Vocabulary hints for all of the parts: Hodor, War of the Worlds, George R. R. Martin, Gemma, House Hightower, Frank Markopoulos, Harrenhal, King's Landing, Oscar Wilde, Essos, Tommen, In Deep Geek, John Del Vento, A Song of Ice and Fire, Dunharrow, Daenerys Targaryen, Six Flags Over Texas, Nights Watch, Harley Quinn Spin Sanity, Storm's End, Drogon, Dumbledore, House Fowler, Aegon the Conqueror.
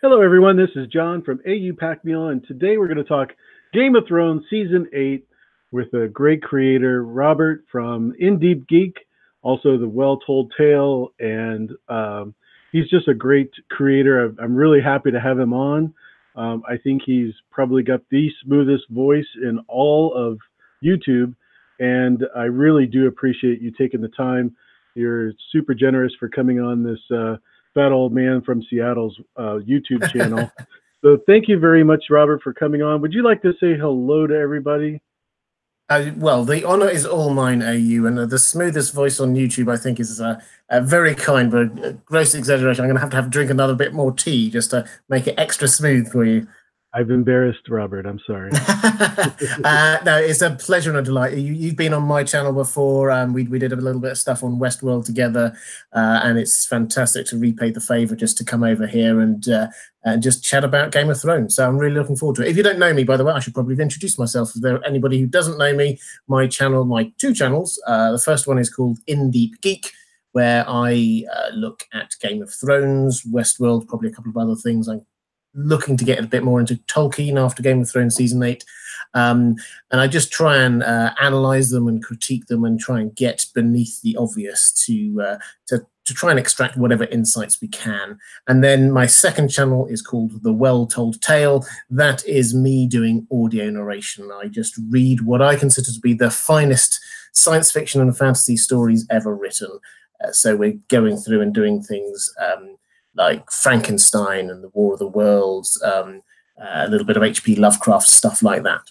Hello everyone, this is John from AU Pack Meal, and today we're going to talk Game of Thrones Season 8 with a great creator, Robert from In Deep Geek, also The Well-Told Tale, and he's just a great creator. I'm really happy to have him on. I think he's probably got the smoothest voice in all of YouTube, and I really do appreciate you taking the time. You're super generous for coming on this That Old Man from Seattle's YouTube channel. So thank you very much, Robert, for coming on. Would you like to say hello to everybody? Well, the honor is all mine, AU, and the smoothest voice on YouTube, I think, is very kind, but a gross exaggeration. I'm going to have to drink another bit more tea just to make it extra smooth for you. I've embarrassed Robert. I'm sorry. No, it's a pleasure and a delight. You've been on my channel before. We did a little bit of stuff on Westworld together, and it's fantastic to repay the favour just to come over here and just chat about Game of Thrones. So I'm really looking forward to it. If you don't know me, by the way, I should probably introduce myself. If there anybody who doesn't know me, my channel, my two channels. The first one is called In Deep Geek, where I look at Game of Thrones, Westworld, probably a couple of other things. I'm looking to get a bit more into Tolkien after Game of Thrones Season 8. And I just try and analyse them and critique them and try and get beneath the obvious to try and extract whatever insights we can. And then my second channel is called The Well-Told Tale. That is me doing audio narration. I just read what I consider to be the finest science fiction and fantasy stories ever written. So we're going through and doing things like Frankenstein and the War of the Worlds, a little bit of HP Lovecraft, stuff like that.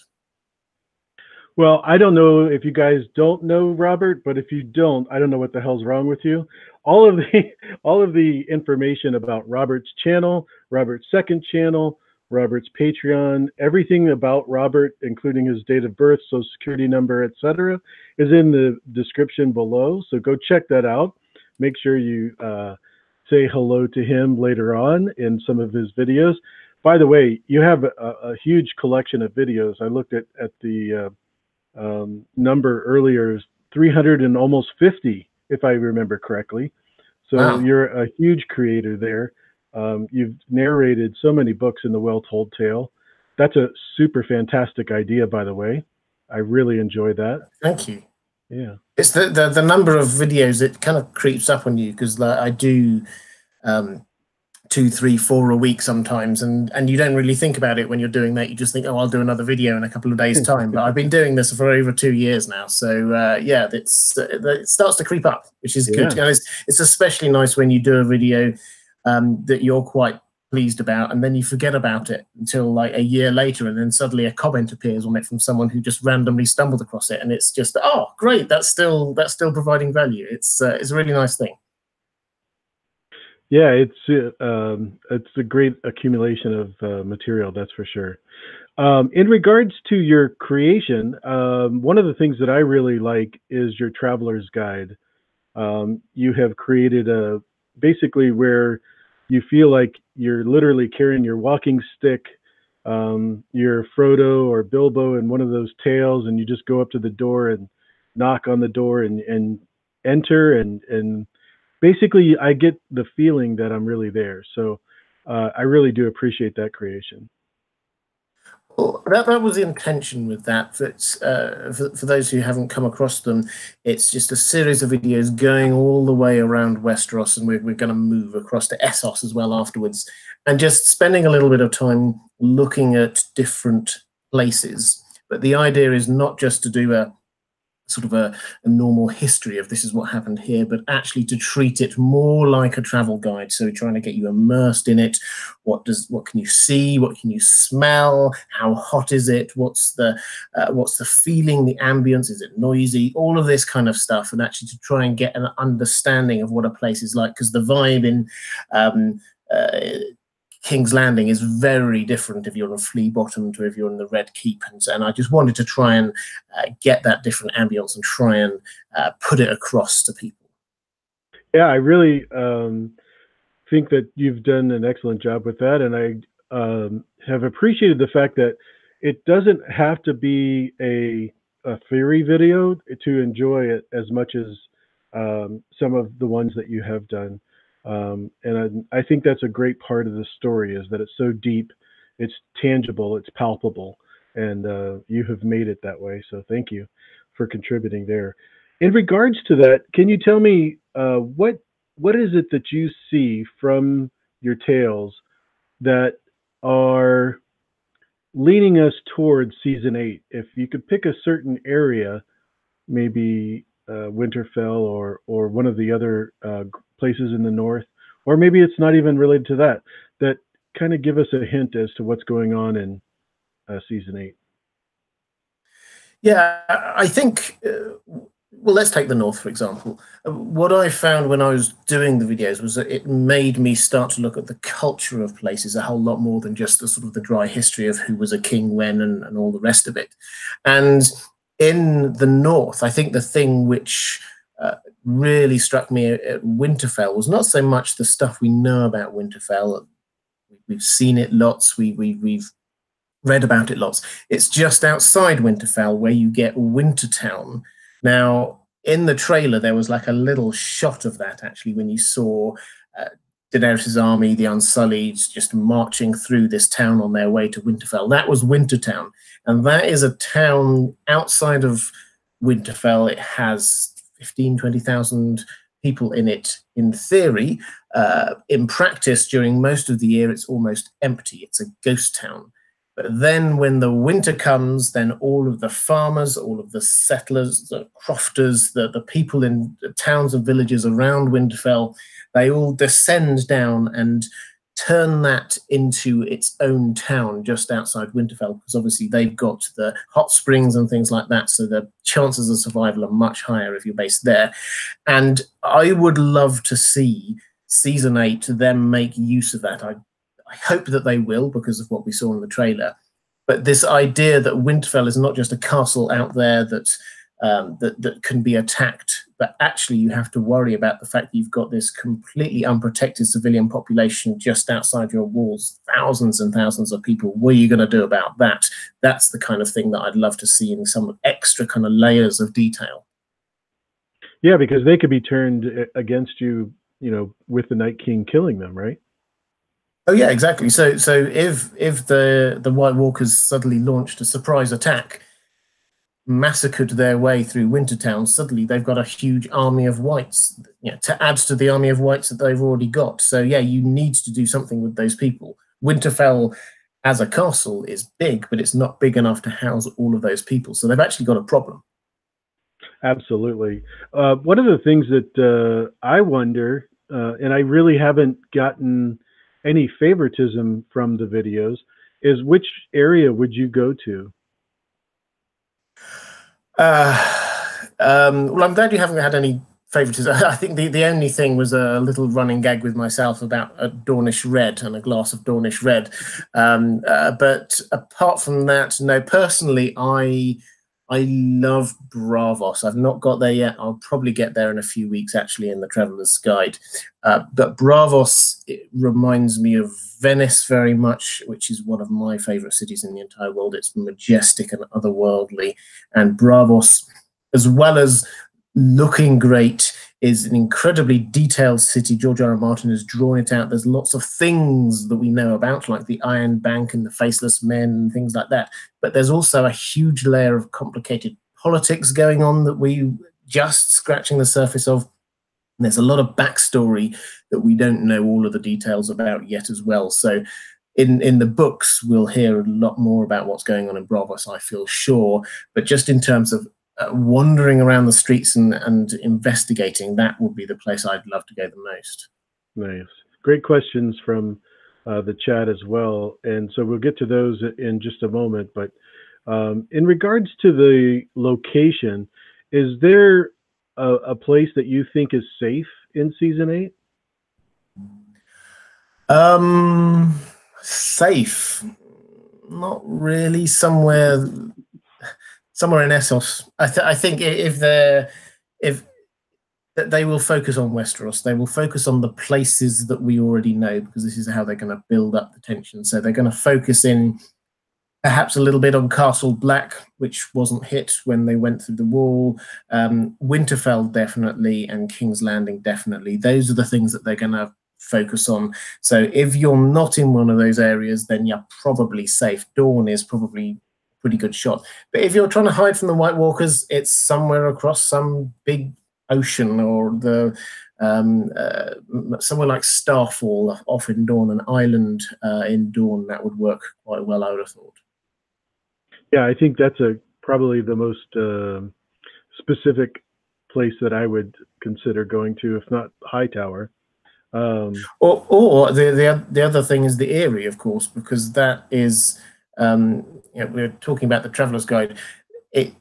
Well, I don't know if you guys don't know Robert, but if you don't, I don't know what the hell's wrong with you. All of the information about Robert's channel, Robert's second channel, Robert's Patreon, everything about Robert, including his date of birth, social security number, etc., is in the description below. So go check that out. Make sure you say hello to him later on in some of his videos. By the way, you have a huge collection of videos. I looked at the number earlier, 300 and almost 50, if I remember correctly. So wow. You're a huge creator there. You've narrated so many books in The Well-Told Tale. That's a super fantastic idea, by the way. I really enjoy that. Thank you. Yeah, it's the number of videos that kind of creeps up on you, because like I do 2, 3, 4 a week sometimes, and you don't really think about it when you're doing that. You just think, oh, I'll do another video in a couple of days' time. But I've been doing this for over 2 years now, so yeah, it starts to creep up, which is good. Yeah. And it's especially nice when you do a video that you're quite pleased about, and then you forget about it until like a year later, and then suddenly a comment appears on it from someone who just randomly stumbled across it, and it's just, oh great, that's still providing value. It's a really nice thing. Yeah, it's a great accumulation of material, that's for sure. In regards to your creation, one of the things that I really like is your traveler's guide. You have created a basically where you feel like you're literally carrying your walking stick, you're Frodo or Bilbo in one of those tales, and you just go up to the door and knock on the door and enter. And basically, I get the feeling that I'm really there. So I really do appreciate that creation. Well, that was the intention with that. For those who haven't come across them, it's just a series of videos going all the way around Westeros, and we're going to move across to Essos as well afterwards, and just spending a little bit of time looking at different places. But the idea is not just to do a sort of a normal history of this is what happened here, but actually to treat it more like a travel guide. So trying to get you immersed in it. What can you see? What can you smell? How hot is it? What's the feeling, the ambience? Is it noisy? All of this kind of stuff, and actually to try and get an understanding of what a place is like, because the vibe in King's Landing is very different if you're in Flea Bottom to if you're in the Red Keep, and I just wanted to try and get that different ambience and try and put it across to people. Yeah, I really think that you've done an excellent job with that, and I have appreciated the fact that it doesn't have to be a theory video to enjoy it as much as some of the ones that you have done. And I think that's a great part of the story, is that it's so deep, it's tangible, it's palpable, and you have made it that way. So thank you for contributing there. In regards to that, can you tell me what is it that you see from your tales that are leaning us towards season 8? If you could pick a certain area, maybe Winterfell or one of the other places in the north, or maybe it's not even related to that, that kind of give us a hint as to what's going on in season 8. Yeah, I think, well, let's take the north, for example. What I found when I was doing the videos was that it made me start to look at the culture of places a whole lot more than just the sort of the dry history of who was a king when and all the rest of it. And in the north, I think the thing which really struck me at Winterfell was not so much the stuff we know about Winterfell. We've seen it lots. We've read about it lots. It's just outside Winterfell where you get Wintertown. Now, in the trailer, there was like a little shot of that, actually, when you saw Daenerys' army, the Unsullied, just marching through this town on their way to Winterfell. That was Wintertown, and that is a town outside of Winterfell. It has 15,000, 20,000 people in it, in theory. In practice, during most of the year, it's almost empty. It's a ghost town. But then when the winter comes, then all of the farmers, all of the settlers, the crofters, the people in the towns and villages around Winterfell, they all descend down and turn that into its own town just outside Winterfell, because obviously they've got the hot springs and things like that, so the chances of survival are much higher if you're based there. And I would love to see season 8 them make use of that. I hope that they will, because of what we saw in the trailer. But this idea that Winterfell is not just a castle out there that can be attacked, but actually you have to worry about the fact that you've got this completely unprotected civilian population just outside your walls, thousands and thousands of people. What are you going to do about that? That's the kind of thing that I'd love to see in some extra kind of layers of detail. Yeah, because they could be turned against you, you know, with the Night King killing them, right? Oh yeah, exactly. So if the White Walkers suddenly launched a surprise attack, massacred their way through Wintertown, suddenly they've got a huge army of whites, you know, to add to the army of whites that they've already got. So yeah, you need to do something with those people. Winterfell as a castle is big, but it's not big enough to house all of those people. So they've actually got a problem. Absolutely. One of the things that I wonder, and I really haven't gotten any favoritism from the videos, is which area would you go to? Well, I'm glad you haven't had any favoritism. I think the only thing was a little running gag with myself about a Dornish Red and a glass of Dornish Red. But apart from that, no, personally, I love Braavos. I've not got there yet. I'll probably get there in a few weeks, actually, in the Traveller's Guide. But Braavos, it reminds me of Venice very much, which is one of my favourite cities in the entire world. It's majestic and otherworldly. And Braavos, as well as looking great, is an incredibly detailed city. George R. R. Martin has drawn it out. There's lots of things that we know about, like the Iron Bank and the Faceless Men and things like that. But there's also a huge layer of complicated politics going on that we're just scratching the surface of. And there's a lot of backstory that we don't know all of the details about yet as well. So in the books, we'll hear a lot more about what's going on in Braavos, I feel sure. But just in terms of wandering around the streets and investigating, that would be the place I'd love to go the most. Nice. Great questions from the chat as well. And so we'll get to those in just a moment. But in regards to the location, is there a place that you think is safe in season 8? Safe? Not really. Somewhere in Essos. I think if they will focus on Westeros, they will focus on the places that we already know, because this is how they're going to build up the tension. So they're going to focus in perhaps a little bit on Castle Black, which wasn't hit when they went through the wall. Winterfell definitely, and King's Landing definitely. Those are the things that they're going to focus on. So if you're not in one of those areas, then you're probably safe. Dawn is probably a pretty good shot. But if you're trying to hide from the White Walkers, it's somewhere across some big ocean, or the somewhere like Starfall off in Dawn, an island in Dawn, that would work quite well, I would have thought. Yeah, I think that's probably the most specific place that I would consider going to, if not Hightower. Or the other thing is the Eyrie, of course, because that is, you know, we're talking about the Traveller's Guide. I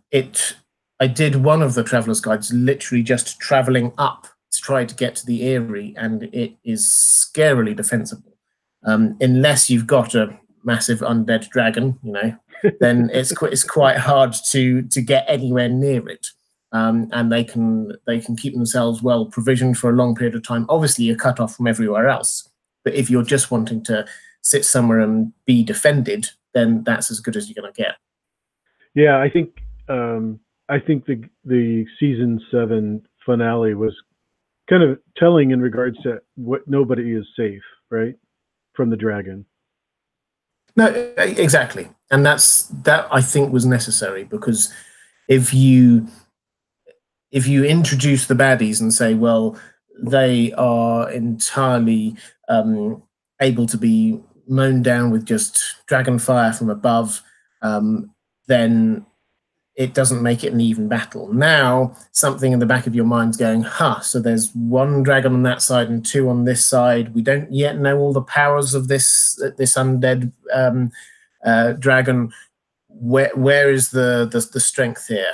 did one of the Traveller's Guides literally just traveling up to try to get to the Eyrie, and it is scarily defensible. Unless you've got a massive undead dragon, you know, then it's quite hard to get anywhere near it. And they can keep themselves well provisioned for a long period of time. Obviously, you're cut off from everywhere else. But if you're just wanting to sit somewhere and be defended, then that's as good as you're going to get. Yeah, I think the season 7 finale was kind of telling in regards to what nobody is safe, right, from the dragon. No, exactly, and that I think was necessary, because if you introduce the baddies and say, well, they are entirely able to be mown down with just dragon fire from above, then it doesn't make it an even battle. Now, something in the back of your mind's going, so there's one dragon on that side and 2 on this side. We don't yet know all the powers of this undead dragon. Where is the strength here?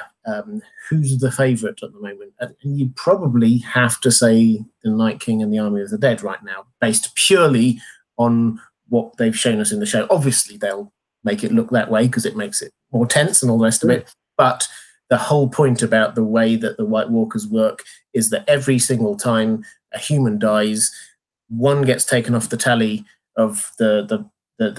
Who's the favourite at the moment? And you probably have to say the Night King and the Army of the Dead right now, based purely on what they've shown us in the show. Obviously, they'll make it look that way because it makes it more tense and all the rest of it. But the whole point about the way that the White Walkers work is that every single time a human dies, one gets taken off the tally of the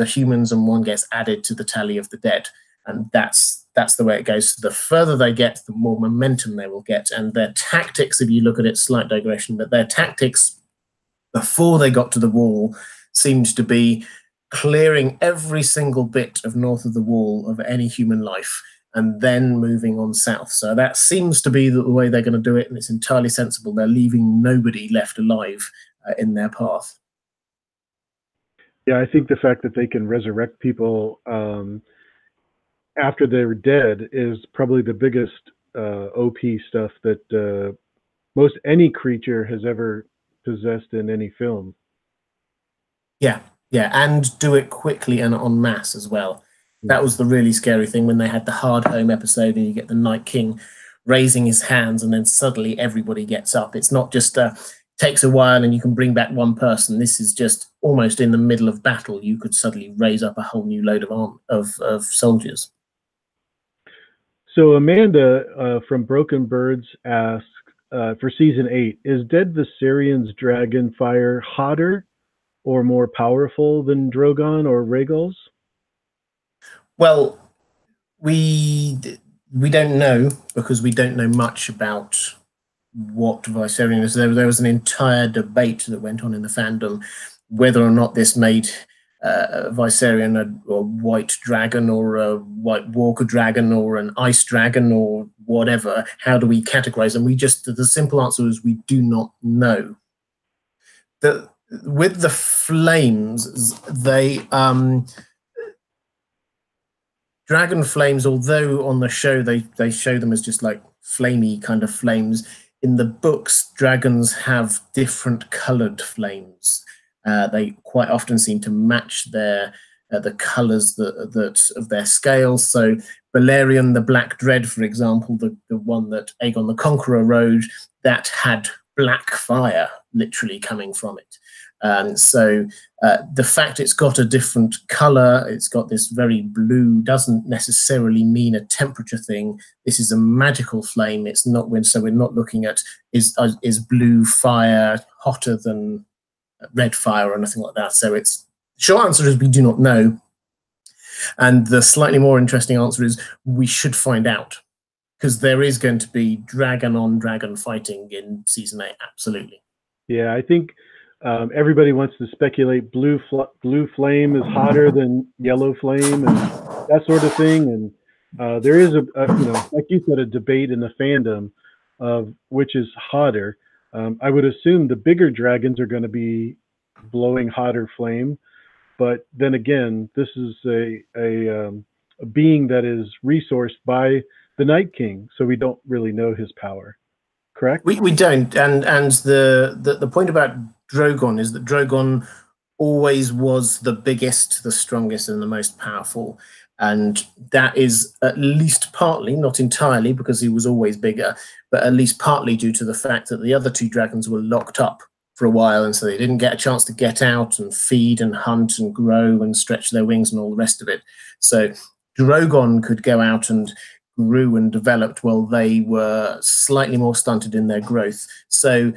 humans and one gets added to the tally of the dead. And that's the way it goes. So the further they get, the more momentum they will get. And their tactics, if you look at it, slight digression, but their tactics before they got to the wall seemed to be clearing every single bit of north of the wall of any human life and then moving on south. So that seems to be the way they're going to do it, and it's entirely sensible. They're leaving nobody left alive in their path. Yeah, I think the fact that they can resurrect people after they were dead is probably the biggest OP stuff that most any creature has ever possessed in any film. Yeah, and do it quickly and en masse as well. That was the really scary thing when they had the Hard Home episode and you get the Night King raising his hands and then suddenly everybody gets up. It's not just takes a while and you can bring back one person. This is just almost in the middle of battle. You could suddenly raise up a whole new load of soldiers. So Amanda from Broken Birds asks, for season 8, is Dead Viserion's dragon fire hotter or more powerful than Drogon or Rhaegal's? Well, we don't know, because we don't know much about what Viserion is. There was an entire debate that went on in the fandom whether or not this made Viserion a white dragon or a white walker dragon or an ice dragon or whatever. How do we categorize them? The simple answer is we do not know. With the flames, they dragon flames, although on the show they show them as just like flamey kind of flames, in the books, dragons have different coloured flames. They quite often seem to match their the colours of their scales. So Balerion, the Black Dread, for example, the one that Aegon the Conqueror rode, that had black fire literally coming from it. So the fact it's got a different colour, it's got this very blue, doesn't necessarily mean a temperature thing. This is a magical flame. It's not wind, so we're not looking at is blue fire hotter than red fire or anything like that. So it's short answer is we do not know. And the slightly more interesting answer is we should find out, because there is going to be dragon on dragon fighting in season 8. Absolutely. Yeah, I think everybody wants to speculate blue flame is hotter than yellow flame and that sort of thing. And there is a you know, like you said, a debate in the fandom of which is hotter. I would assume the bigger dragons are going to be blowing hotter flame, but then again, this is a being that is resourced by the Night King, so we don't really know his power. Correct? We don't, and the point about Drogon is that Drogon always was the biggest, the strongest, and the most powerful. And that is at least partly, not entirely, because he was always bigger, but at least partly due to the fact that the other two dragons were locked up for a while, and so they didn't get a chance to get out and feed and hunt and grow and stretch their wings and all the rest of it. So Drogon could go out and grew and developed while they were slightly more stunted in their growth. So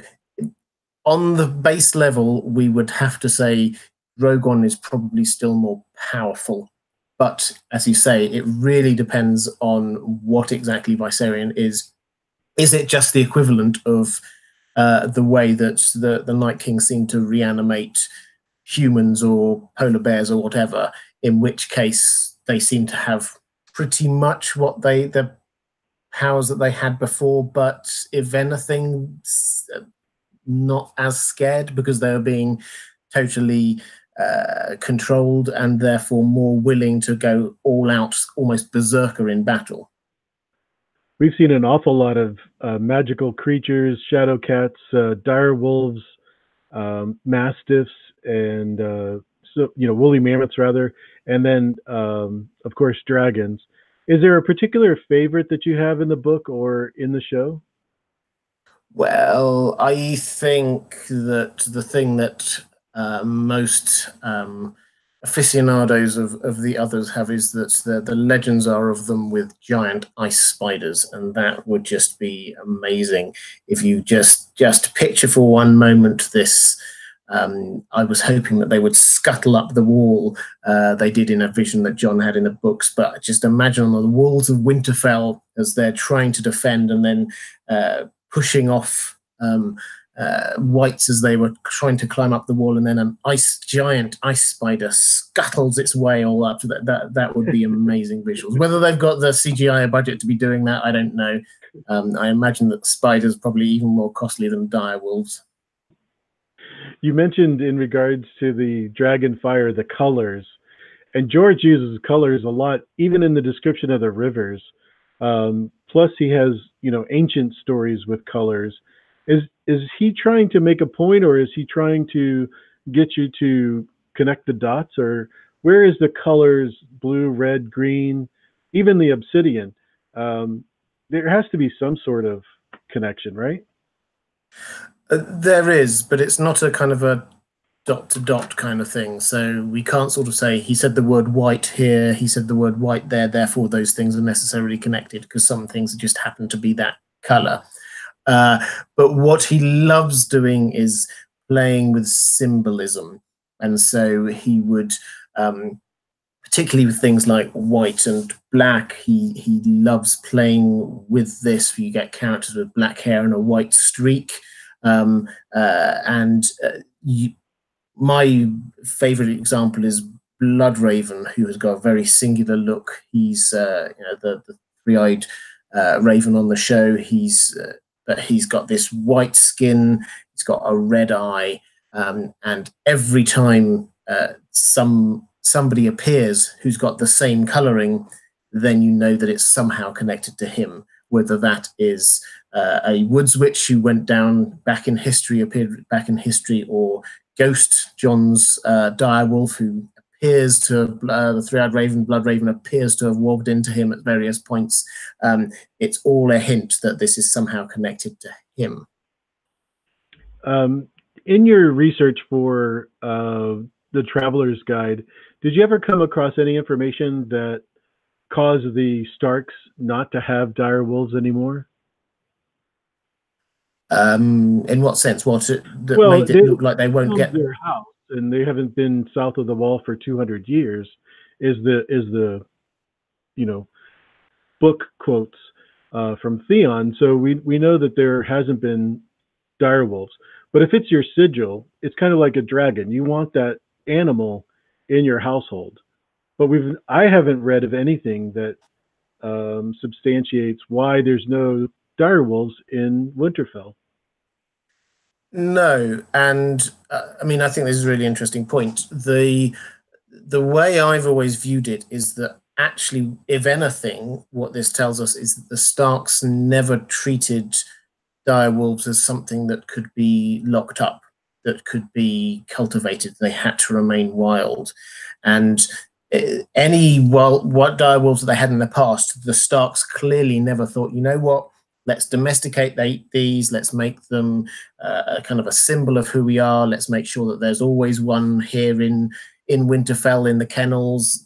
on the base level, we would have to say Drogon is probably still more powerful. But as you say, it really depends on what exactly Viserion is. Is it just the equivalent of the way that the Night King seemed to reanimate humans or polar bears or whatever, in which case they seem to have pretty much what the powers that they had before, but if anything, not as scared because they were being totally controlled and therefore more willing to go all out, almost berserker in battle. We've seen an awful lot of magical creatures, shadow cats, dire wolves, mastiffs, and so, you know, woolly mammoths rather, and then of course dragons. Is there a particular favorite that you have in the book or in the show? Well, I think that the thing that most aficionados of the others have is that the legends are of them with giant ice spiders, and that would just be amazing if you just picture for one moment this. I was hoping that they would scuttle up the wall. They did in a vision that John had in the books, but just imagine on the walls of Winterfell as they're trying to defend and then pushing off whites as they were trying to climb up the wall, and then an giant ice spider scuttles its way all up. That would be amazing visuals. Whether they've got the CGI budget to be doing that, I don't know. I imagine that spiders are probably even more costly than dire wolves. You mentioned in regards to the dragon fire, the colors, and George uses colors a lot, even in the description of the rivers. Plus he has, you know, ancient stories with colors. Is he trying to make a point, or is he trying to get you to connect the dots? Or where is the colors, blue, red, green, even the obsidian? There has to be some sort of connection, right? There is, but it's not a kind of a dot-to-dot kind of thing. So we can't sort of say, he said the word white here, he said the word white there, therefore those things are necessarily connected, because some things just happen to be that color. But what he loves doing is playing with symbolism. And so he would, particularly with things like white and black, he loves playing with this. You get characters with black hair and a white streak. My favorite example is Blood Raven, who has got a very singular look. He's you know, the three-eyed raven on the show. He's got this white skin, he's got a red eye, and every time somebody appears who's got the same colouring, then you know that it's somehow connected to him, whether that is a woods witch who went down back in history, appeared back in history, or Ghost, John's direwolf, who appears to the three-eyed raven, Blood Raven, appears to have walked into him at various points. It's all a hint that this is somehow connected to him. In your research for the Traveler's Guide, did you ever come across any information that caused the Starks not to have dire wolves anymore? In what sense? Made it look like they won't get their house, and they haven't been south of the wall for 200 years, is the you know, book quotes from Theon. So we know that there hasn't been direwolves. But if it's your sigil, it's kind of like a dragon. You want that animal in your household. But I haven't read of anything that substantiates why there's no direwolves in Winterfell. No, and I mean, I think this is a really interesting point. The way I've always viewed it is that actually, if anything, what this tells us is that the Starks never treated direwolves as something that could be locked up, that could be cultivated. They had to remain wild. And any what direwolves that they had in the past, the Starks clearly never thought, you know what, let's domesticate these, let's make them a kind of a symbol of who we are, let's make sure that there's always one here in Winterfell, in the kennels.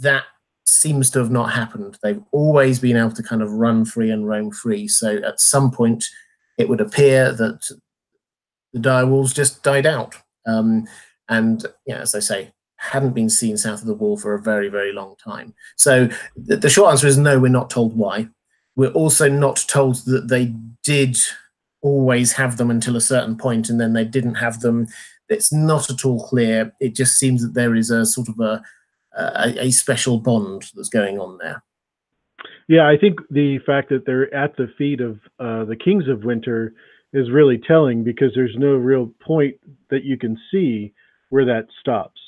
That seems to have not happened. They've always been able to kind of run free and roam free. So at some point, it would appear that the direwolves just died out. And yeah, as I say, hadn't been seen south of the wall for a very, very long time. So the short answer is no, we're not told why. We're also not told that they did always have them until a certain point, and then they didn't have them. It's not at all clear. It just seems that there is a sort of a special bond that's going on there. Yeah, I think the fact that they're at the feet of the Kings of Winter is really telling, because there's no real point that you can see where that stops.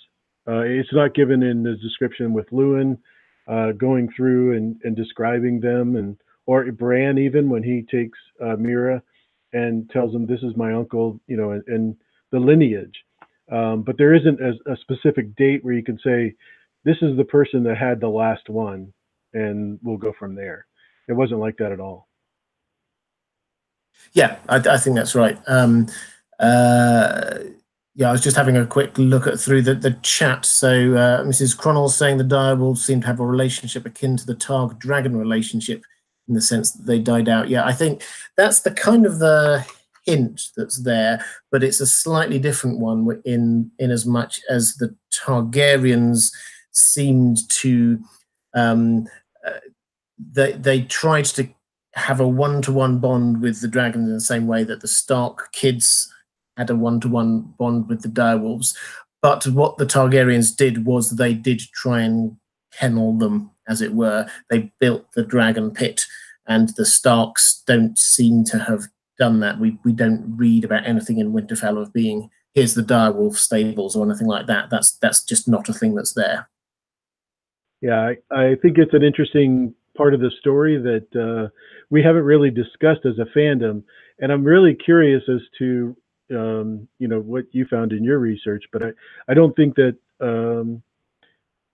It's not given in the description with Lewin going through and describing them, or Bran even, when he takes Mira and tells him, this is my uncle, you know, and the lineage. But there isn't a specific date where you can say, this is the person that had the last one, and we'll go from there. It wasn't like that at all. Yeah, I think that's right. Yeah, I was just having a quick look through the chat. So Mrs. Cronall saying the direwolves seem to have a relationship akin to the Targ dragon relationship, in the sense that they died out. Yeah, I think that's the kind of the hint that's there, but it's a slightly different one in as much as the Targaryens seemed to, they tried to have a one-to-one bond with the dragons in the same way that the Stark kids had a one-to-one bond with the direwolves. But what the Targaryens did was they did try and kennel them, as it were. They built the dragon pit, and the Starks don't seem to have done that. We don't read about anything in Winterfell of being, here's the direwolf stables or anything like that. That's just not a thing that's there. Yeah, I think it's an interesting part of the story that we haven't really discussed as a fandom, and I'm really curious as to you know, what you found in your research. But I don't think that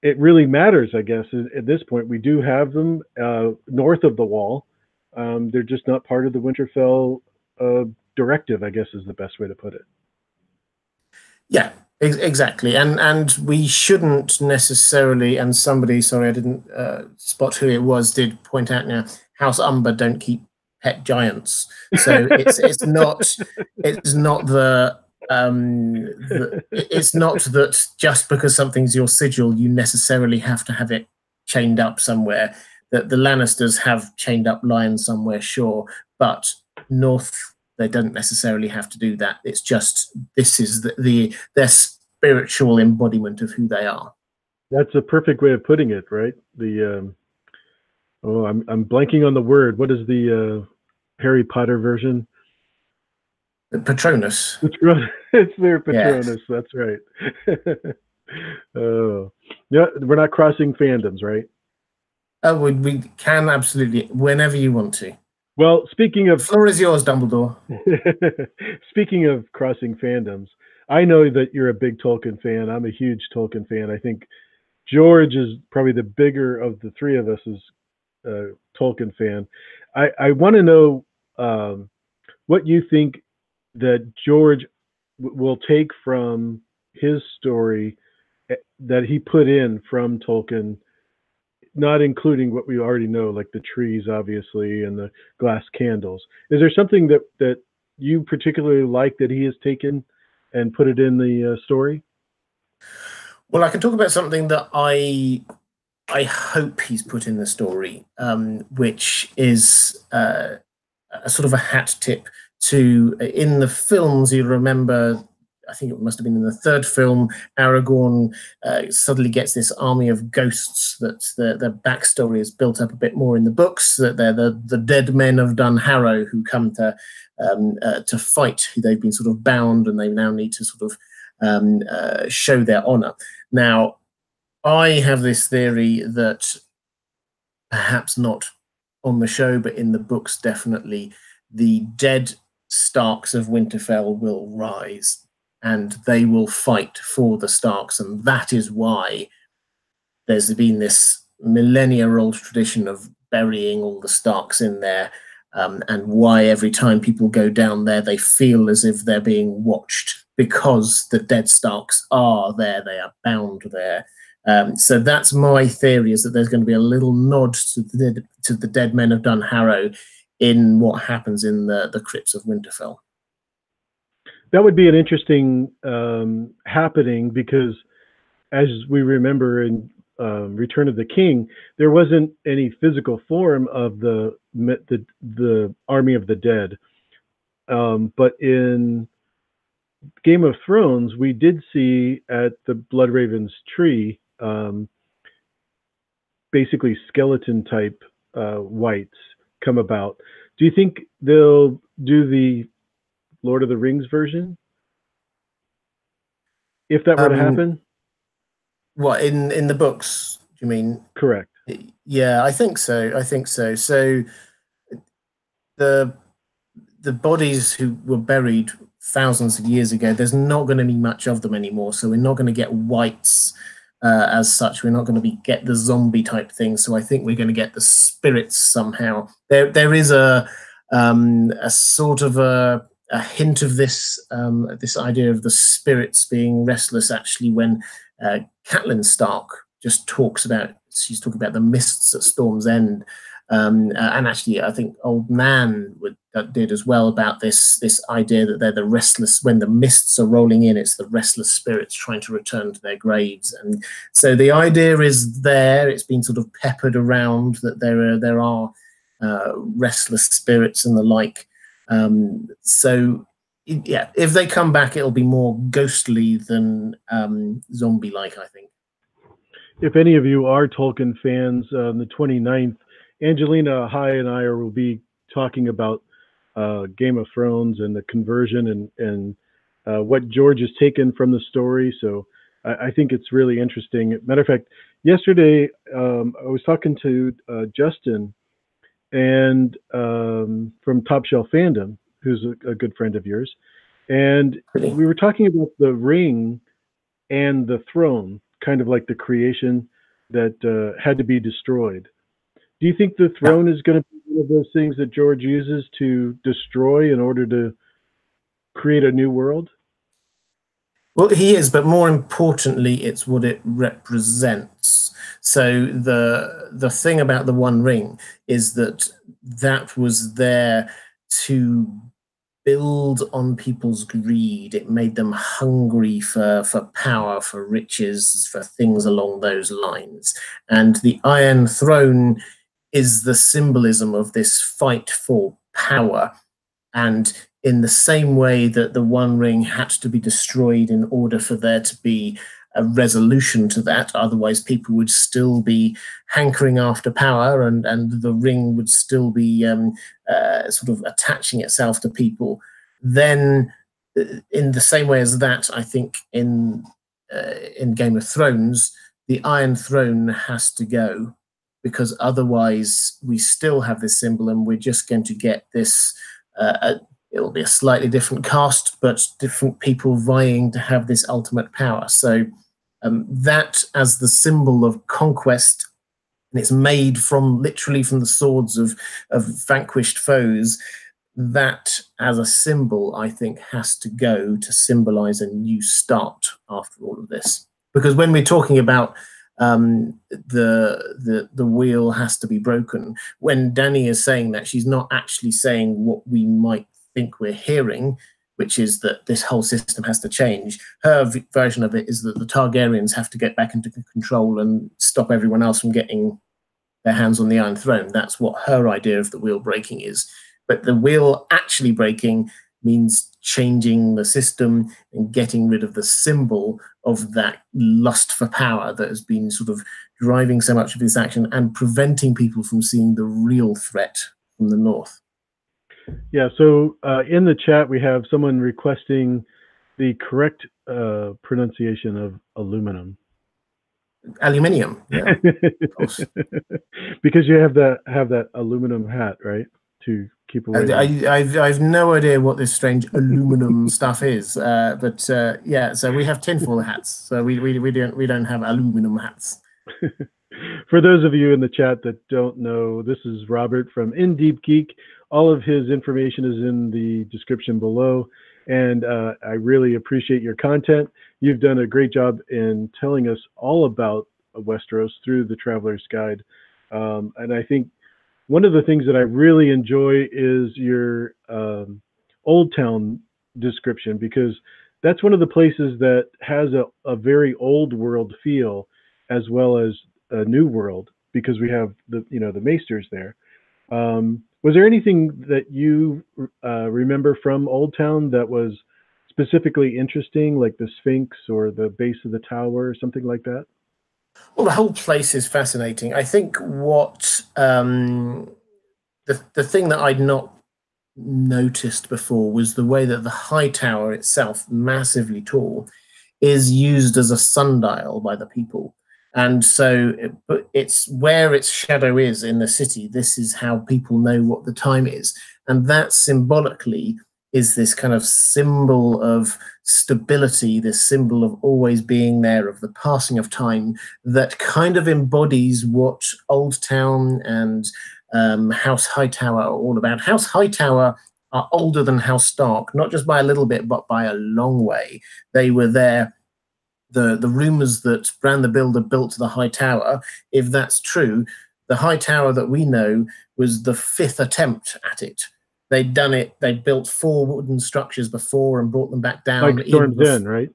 it really matters, I guess, at this point. We do have them north of the wall. They're just not part of the Winterfell directive, I guess, is the best way to put it. Yeah, exactly. And we shouldn't necessarily, and somebody, sorry, I didn't spot who it was, did point out now, House Umber don't keep pet giants. So it's not that just because something's your sigil, you necessarily have to have it chained up somewhere. That the Lannisters have chained up lions somewhere, sure, but north they don't necessarily have to do that. It's just this is their spiritual embodiment of who they are. That's a perfect way of putting it, right? The oh, I'm blanking on the word. What is the Harry Potter version? Patronus. It's their Patronus. Yes. That's right. Oh, no, we're not crossing fandoms, right? Oh, we can absolutely, whenever you want to. Well, speaking of... The floor is yours, Dumbledore. Speaking of crossing fandoms, I know that you're a big Tolkien fan. I'm a huge Tolkien fan. I think George is probably the bigger of the three of us is a Tolkien fan. I want to know what you think that George will take from his story that he put in from Tolkien, not including what we already know, like the trees, obviously, and the glass candles. Is there something that you particularly like that he has taken and put it in the story? Well, I can talk about something that I hope he's put in the story, which is a sort of a hat tip to, in the films, you remember, I think it must have been in the third film, Aragorn suddenly gets this army of ghosts that their backstory is built up a bit more in the books, that they're the dead men of Dunharrow who come to fight, who they've been sort of bound and they now need to sort of show their honour. Now, I have this theory that perhaps not on the show, but in the books definitely, the dead Starks of Winterfell will rise and they will fight for the Starks. And that is why there's been this millennia-old tradition of burying all the Starks in there, and why every time people go down there, they feel as if they're being watched, because the dead Starks are there, they are bound there. So that's my theory, is that there's going to be a little nod to the dead men of Dunharrow in what happens in the crypts of Winterfell. That would be an interesting happening, because as we remember in Return of the King, there wasn't any physical form of the army of the dead. But in Game of Thrones, we did see at the Blood Raven's tree basically skeleton-type wights come about. Do you think they'll do the Lord of the Rings version, if that were to happen? What, in the books, do you mean? Correct. Yeah, I think so. I think so. So the bodies who were buried thousands of years ago, there's not going to be much of them anymore. So we're not going to get wights as such. We're not going to get the zombie type thing. So I think we're going to get the spirits somehow. There is a sort of a hint of this this idea of the spirits being restless, actually, when Catelyn Stark just talks about, she's talking about the mists at Storm's End. And actually, I think Old Man did as well, about this idea that they're the restless, when the mists are rolling in, it's the restless spirits trying to return to their graves. And so the idea is there, it's been sort of peppered around, that there are restless spirits and the like. So yeah, if they come back, it'll be more ghostly than zombie-like, I think. If any of you are Tolkien fans, on the 29th, Angelina High and I will be talking about Game of Thrones and the conversion and what George has taken from the story. So I think it's really interesting. Matter of fact, yesterday I was talking to Justin and from Top Shelf Fandom, who's a good friend of yours. And we were talking about the ring and the throne, kind of like the creation that had to be destroyed. Do you think the throne is going to be one of those things that George uses to destroy in order to create a new world? Well, he is, but more importantly, it's what it represents. So the thing about the One Ring is that was there to build on people's greed. It made them hungry for power, for riches, for things along those lines. And the Iron Throne is the symbolism of this fight for power. And in the same way that the One Ring had to be destroyed in order for there to be a resolution to that, otherwise people would still be hankering after power, and the ring would still be sort of attaching itself to people. Then, in the same way as that, I think in Game of Thrones, the Iron Throne has to go, because otherwise we still have this symbol and we're just going to get this, it'll be a slightly different cast, but different people vying to have this ultimate power. So that as the symbol of conquest, and it's made from literally from the swords of vanquished foes, that as a symbol, I think, has to go to symbolize a new start after all of this. Because when we're talking about the wheel has to be broken, when Dany is saying that, she's not actually saying what we might think we're hearing. which is that this whole system has to change. Her version of it is that the Targaryens have to get back into control and stop everyone else from getting their hands on the Iron Throne. That's what her idea of the wheel breaking is. But the wheel actually breaking means changing the system and getting rid of the symbol of that lust for power that has been sort of driving so much of this action and preventing people from seeing the real threat from the north. Yeah, so in the chat we have someone requesting the correct pronunciation of aluminum. Aluminium, yeah. Of course. Because you have that aluminum hat, right? To keep away. I've no idea what this strange aluminum stuff is, but yeah. So we have tinfoil hats. So we don't have aluminum hats. For those of you in the chat that don't know, this is Robert from In Deep Geek. All of his information is in the description below, and I really appreciate your content. You've done a great job in telling us all about Westeros through the Traveler's Guide, and I think one of the things that I really enjoy is your Old Town description, because that's one of the places that has a very old world feel as well as a new world, because we have the maesters there. Was there anything that you remember from Old Town that was specifically interesting, like the Sphinx or the base of the tower or something like that? Well, the whole place is fascinating. I think what the thing that I'd not noticed before was the way that the Hightower itself, massively tall, is used as a sundial by the people. And so it's where its shadow is in the city. This is how people know what the time is. And that symbolically is this kind of symbol of stability, this symbol of always being there, of the passing of time, that kind of embodies what Old Town and House Hightower are all about. House Hightower are older than House Stark, not just by a little bit, but by a long way. They were there. The rumors that Bran the Builder built the Hightower, if that's true, the Hightower that we know was the 5th attempt at it. They'd done it. They built 4 wooden structures before and brought them back down. Like Storm's End, right?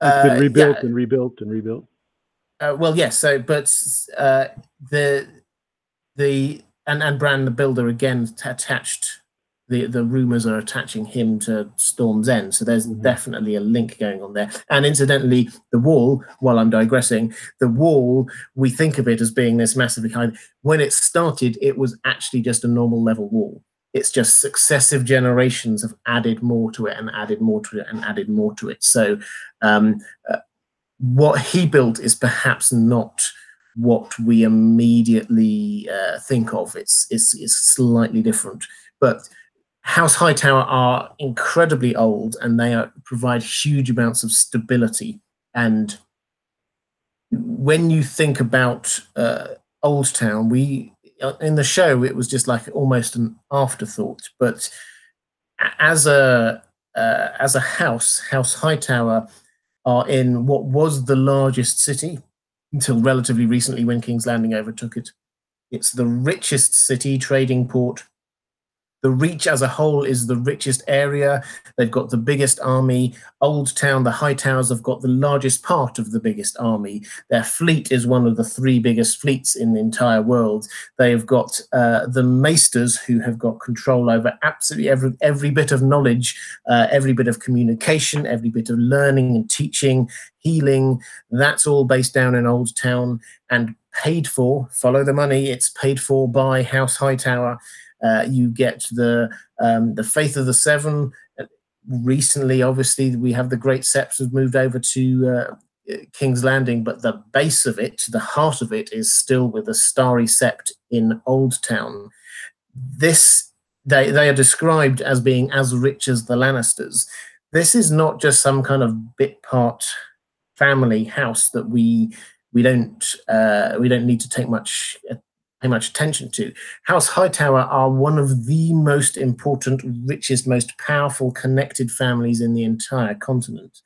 It's been rebuilt, yeah. And rebuilt and rebuilt. Well, yes. So, but and Bran the Builder again attached. The rumors are attaching him to Storm's End, so there's definitely a link going on there. And incidentally, the wall, while I'm digressing, the wall, we think of it as being this massively high. When it started, it was actually just a normal level wall. It's just successive generations have added more to it and added more to it and added more to it. So what he built is perhaps not what we immediately think of. It's slightly different. But House Hightower are incredibly old, and they provide huge amounts of stability. And when you think about Old Town, in the show it was just like almost an afterthought. But as a house, House Hightower are in what was the largest city until relatively recently when King's Landing overtook it. It's the richest city, trading port. The Reach as a whole is the richest area. They've got the biggest army. Old Town, the High Towers, have got the largest part of the biggest army. Their fleet is one of the 3 biggest fleets in the entire world. They have got the Maesters, who have got control over absolutely every bit of knowledge, every bit of communication, every bit of learning and teaching, healing. That's all based down in Old Town and paid for. Follow the money. It's paid for by House Hightower. You get the Faith of the Seven. Recently, obviously, we have the Great Sept has moved over to King's Landing, but the base of it, the heart of it, is still with the Starry Sept in Old Town. This, they are described as being as rich as the Lannisters. This is not just some kind of bit part family house that we don't need to take much attention to. House Hightower are one of the most important, richest, most powerful connected families in the entire continent.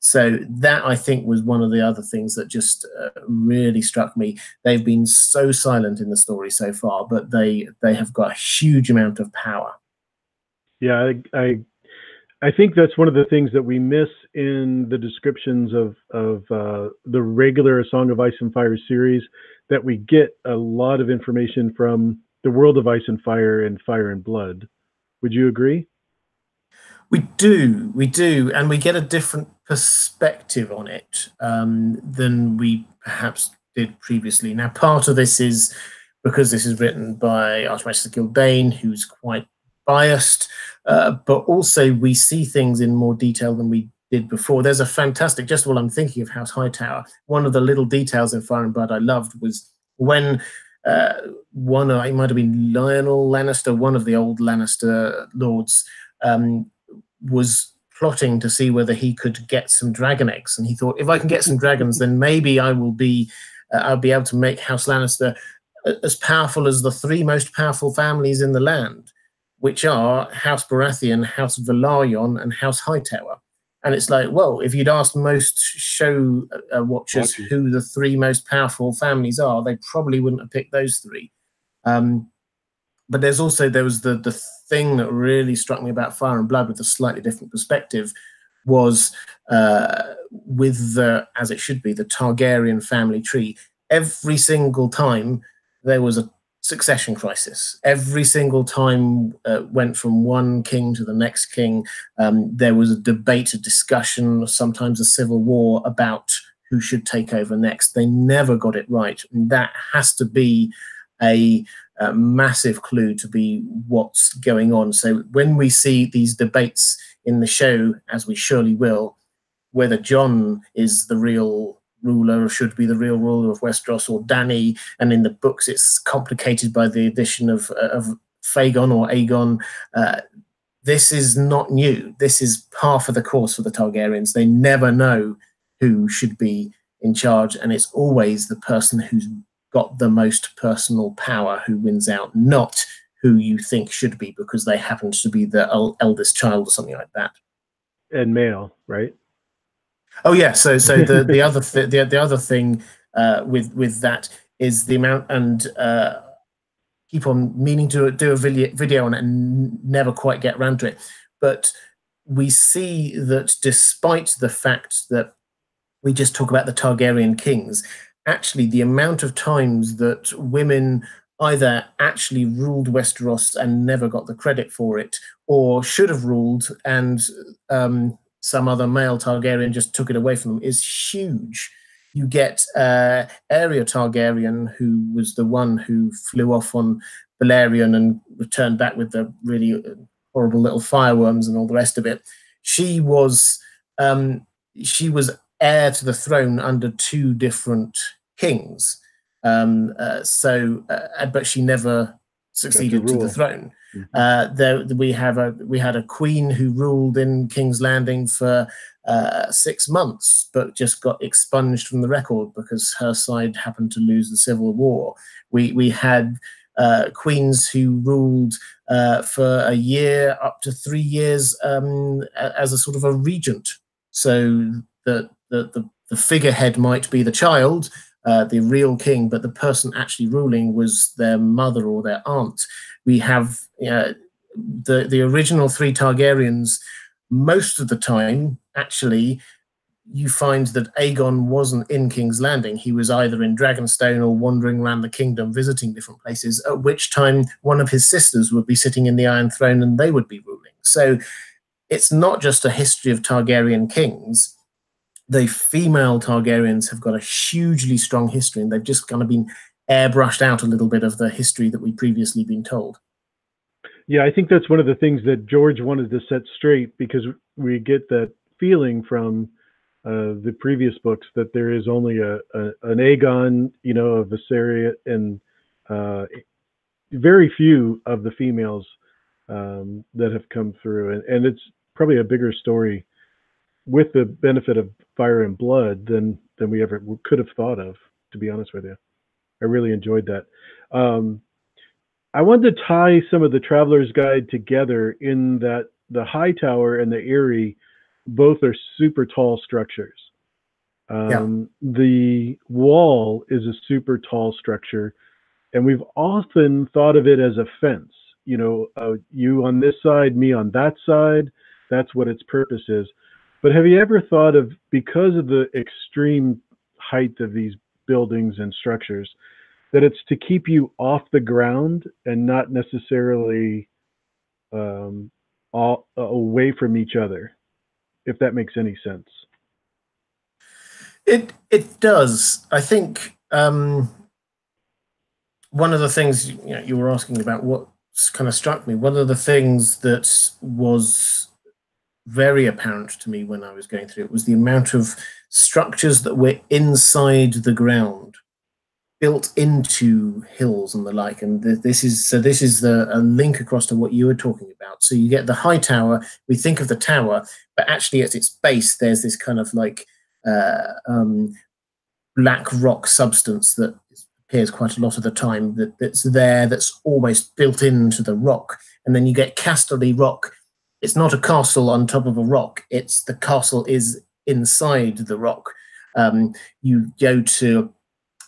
So that, I think, was one of the other things that just really struck me. They've been so silent in the story so far, but they have got a huge amount of power. Yeah, I think that's one of the things that we miss in the descriptions of the regular A Song of Ice and Fire series, that we get a lot of information from the world of Ice and Fire and Blood. Would you agree? We do, and we get a different perspective on it than we perhaps did previously. Now, part of this is because this is written by Archmaster Gilbane, who's quite biased, but also we see things in more detail than we did before. There's a fantastic, just while I'm thinking of House Hightower, one of the little details in Fire and Blood I loved was when it might have been Lionel Lannister, one of the old Lannister lords, was plotting to see whether he could get some dragon eggs, and he thought, if I can get some dragons, then maybe I will be, I'll be able to make House Lannister as powerful as the three most powerful families in the land, which are House Baratheon, House Velaryon, and House Hightower. And it's like, well, if you'd asked most show watchers who the three most powerful families are, they probably wouldn't have picked those three. But there's also, there was the thing that really struck me about Fire and Blood with a slightly different perspective was with the, as it should be, the Targaryen family tree. Every single time there was a succession crisis. Every single time went from one king to the next king, there was a debate, a discussion, sometimes a civil war about who should take over next. They never got it right. And that has to be a massive clue to be what's going on. So when we see these debates in the show, as we surely will, whether Jon is the real ruler or should be the real ruler of Westeros, or Dany, and in the books it's complicated by the addition of Fagon or Aegon, this is not new. This is par for the course for the Targaryens. They never know who should be in charge, and it's always the person who's got the most personal power who wins out, not who you think should be because they happen to be the eldest child or something like that. And male, right? Oh yeah. So the other thing with that is the amount, and keep on meaning to do a video on it and never quite get around to it. But we see that despite the fact that we just talk about the Targaryen kings, actually the amount of times that women either actually ruled Westeros and never got the credit for it, or should have ruled and some other male Targaryen just took it away from them, is huge. You get Aerya Targaryen, who was the one who flew off on Balerion and returned back with the really horrible little fireworms and all the rest of it. She was heir to the throne under two different kings, but she never succeeded to the throne. We had a queen who ruled in King's Landing for 6 months, but just got expunged from the record because her side happened to lose the civil war. We had queens who ruled for a year, up to 3 years, as a sort of a regent. So the figurehead might be the child, the real king, but the person actually ruling was their mother or their aunt. We have the original three Targaryens. Most of the time, actually, you find that Aegon wasn't in King's Landing. He was either in Dragonstone or wandering around the kingdom, visiting different places, at which time one of his sisters would be sitting in the Iron Throne and they would be ruling. So it's not just a history of Targaryen kings. The female Targaryens have got a hugely strong history, and they've just kind of been airbrushed out a little bit of the history that we've previously been told. Yeah, I think that's one of the things that George wanted to set straight, because we get that feeling from the previous books that there is only an Aegon, a Viserion, and very few of the females that have come through. And it's probably a bigger story with the benefit of Fire and Blood than we ever could have thought of, to be honest with you. I really enjoyed that. I wanted to tie some of the Traveler's Guide together in that the Hightower and the Eyrie both are super tall structures. The wall is a super tall structure, and we've often thought of it as a fence. you know, you on this side, me on that side. That's what its purpose is. But have you ever thought of, because of the extreme height of these buildings and structures, that it's to keep you off the ground and not necessarily all away from each other, if that makes any sense? It does. I think one of the things, you know, you were asking about what kind of struck me, one of the things that was very apparent to me when I was going through it was the amount of structures that were inside the ground, built into hills and the like. And this is a link across to what you were talking about. So you get the high tower, we think of the tower, but actually at its base, there's this kind of like black rock substance that appears quite a lot of the time, that's there, that's almost built into the rock. And then you get Casterly Rock. It's not a castle on top of a rock. It's the castle is inside the rock. You go to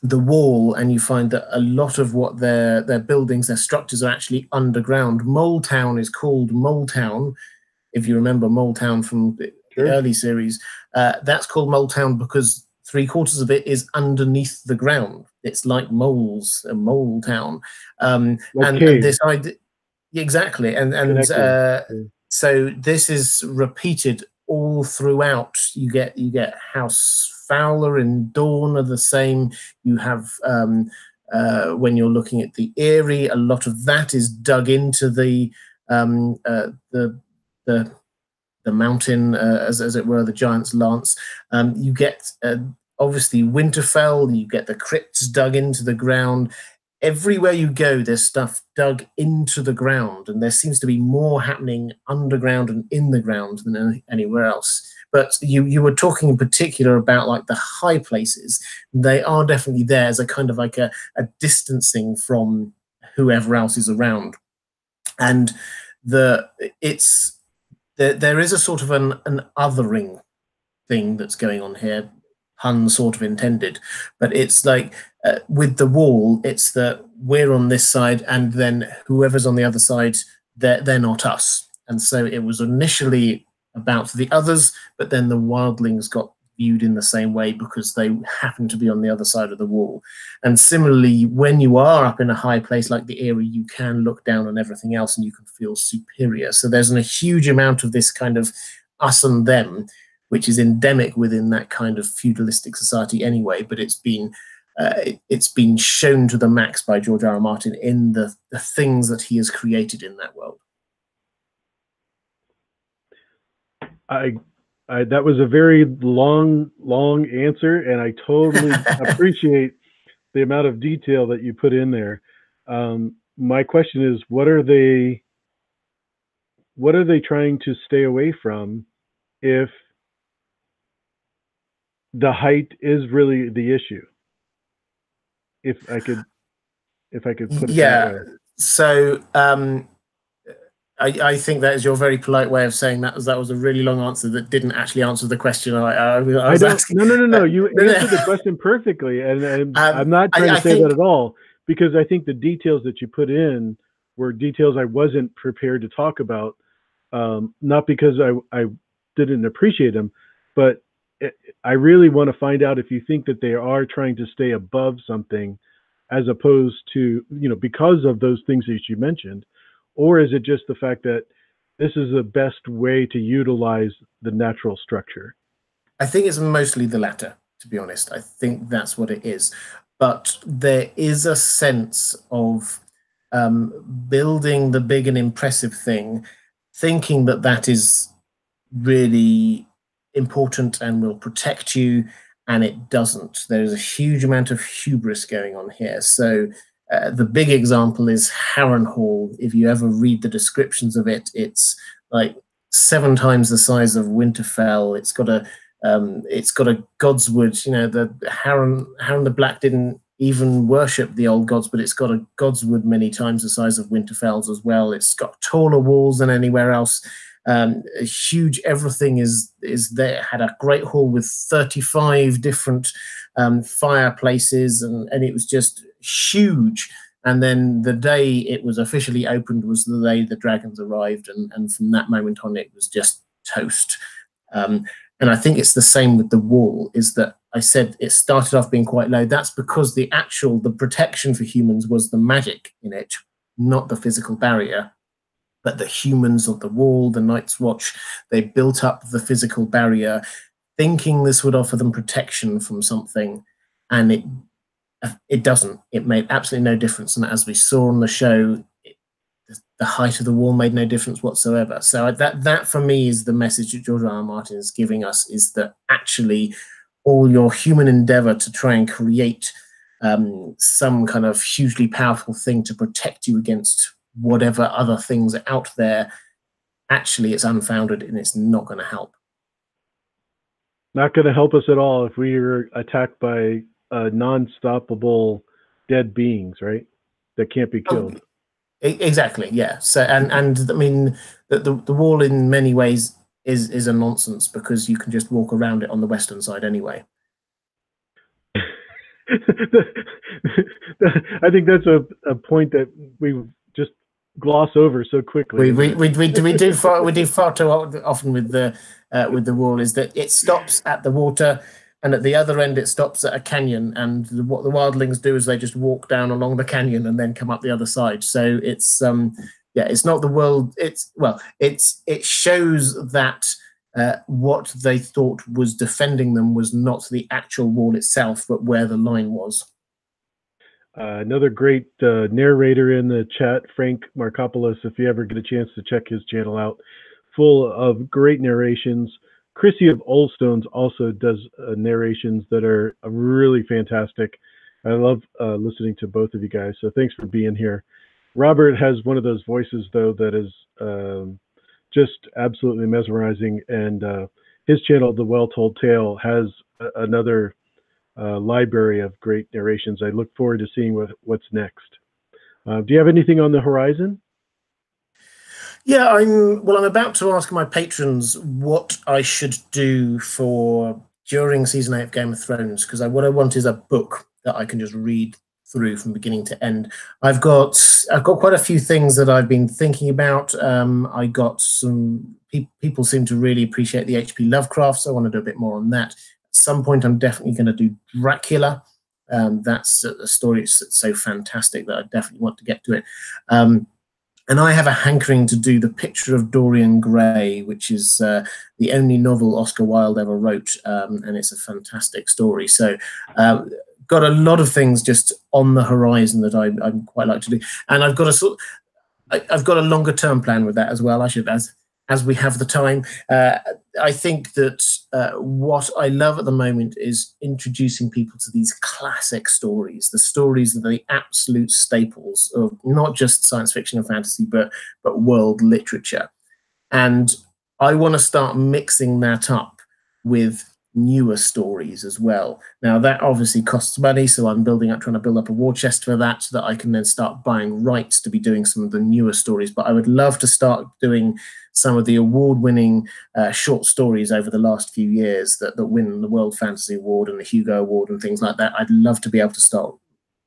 the Wall and you find that a lot of what their buildings, their structures are actually underground. Mole Town is called Mole Town. If you remember Mole Town from the early series, that's called Mole Town because three-quarters of it is underneath the ground. It's like moles, a mole town. And this idea, exactly. So this is repeated all throughout. You get House Fowler and Dawn are the same. You have when you're looking at the Eyrie, a lot of that is dug into the mountain, as it were, the giant's lance. You get obviously Winterfell. You get the crypts dug into the ground. Everywhere you go, there's stuff dug into the ground, and there seems to be more happening underground and in the ground than anywhere else. But you were talking in particular about like the high places. They are definitely there as a kind of like a distancing from whoever else is around. And there is a sort of an othering thing that's going on here, pun sort of intended, but it's like with the Wall, it's that we're on this side and then whoever's on the other side, they're not us. And so it was initially about the others, but then the wildlings got viewed in the same way because they happen to be on the other side of the wall. And similarly, when you are up in a high place like the Eyrie, you can look down on everything else and you can feel superior. So there's a huge amount of this kind of us and them, which is endemic within that kind of feudalistic society anyway, but it's been shown to the max by George R. R. Martin in the things that he has created in that world. I that was a very long answer, and I totally appreciate the amount of detail that you put in there. My question is, what are they trying to stay away from if the height is really the issue? If I could put it that way. So I think that is your very polite way of saying that was a really long answer that didn't actually answer the question I was asking. No. You answered the question perfectly, and I'm not trying to say that at all, because I think the details that you put in were details I wasn't prepared to talk about, not because I didn't appreciate them, but I really want to find out if you think that they are trying to stay above something as opposed to, you know, because of those things that you mentioned, or is it just the fact that this is the best way to utilize the natural structure? I think it's mostly the latter, to be honest. I think that's what it is. But there is a sense of building the big and impressive thing, thinking that is really important and will protect you, and it doesn't. There's a huge amount of hubris going on here. So the big example is Harrenhal. If you ever read the descriptions of it, it's like 7 times the size of Winterfell. It's got a godswood. You know, the Harren the Black didn't even worship the old gods, but it's got a godswood many times the size of Winterfell's as well. It's got taller walls than anywhere else. A huge, everything is there. It had a great hall with 35 different fireplaces, and it was just huge. And then the day it was officially opened was the day the dragons arrived, and from that moment on it was just toast. And I think it's the same with the wall, is that I said it started off being quite low. That's because the protection for humans was the magic in it, not the physical barrier. But the humans of the wall, the Night's Watch, they built up the physical barrier, thinking this would offer them protection from something, and it doesn't. It made absolutely no difference, and as we saw on the show, the height of the wall made no difference whatsoever. So that for me is the message that George R. R. Martin is giving us, is that actually all your human endeavor to try and create some kind of hugely powerful thing to protect you against whatever other things are out there, actually it's unfounded and it's not going to help. Not going to help us at all if we are attacked by non-stoppable dead beings, right? That can't be killed. Exactly, yeah. So and I mean the wall in many ways is a nonsense, because you can just walk around it on the western side anyway. I think that's a point that we just gloss over so quickly. We do far too often with the wall, is that it stops at the water, and at the other end it stops at a canyon, and what the wildlings do is they just walk down along the canyon and then come up the other side. So it's yeah, it's not the world. It shows that what they thought was defending them was not the actual wall itself, but where the line was. Another great narrator in the chat, Frank Markopoulos, if you ever get a chance to check his channel out, full of great narrations. Chrissy of Oldstones also does narrations that are really fantastic. I love listening to both of you guys, so thanks for being here. Robert has one of those voices, though, that is just absolutely mesmerizing, and his channel, The Well-Told Tale, has another library of great narrations. I look forward to seeing what's next. Do you have anything on the horizon? Yeah, I'm about to ask my patrons what I should do during season 8 of Game of Thrones, because what I want is a book that I can just read through from beginning to end. I've got quite a few things that I've been thinking about. I got some people seem to really appreciate the HP Lovecraft, so I want to do a bit more on that. At some point, I'm definitely going to do Dracula. That's a story that's so fantastic that I definitely want to get to it. And I have a hankering to do The Picture of Dorian Gray, which is the only novel Oscar Wilde ever wrote, and it's a fantastic story. So got a lot of things just on the horizon that I'd quite like to do. And I've got a longer term plan with that as well. I should, as we have the time. I think that what I love at the moment is introducing people to these classic stories, the stories that are the absolute staples of not just science fiction and fantasy, but world literature. And I want to start mixing that up with newer stories as well. Now, that obviously costs money, so I'm trying to build up a war chest for that, so that I can then start buying rights to be doing some of the newer stories. But I would love to start doing some of the award-winning short stories over the last few years that win the World Fantasy Award and the Hugo Award and things like that. I'd love to be able to start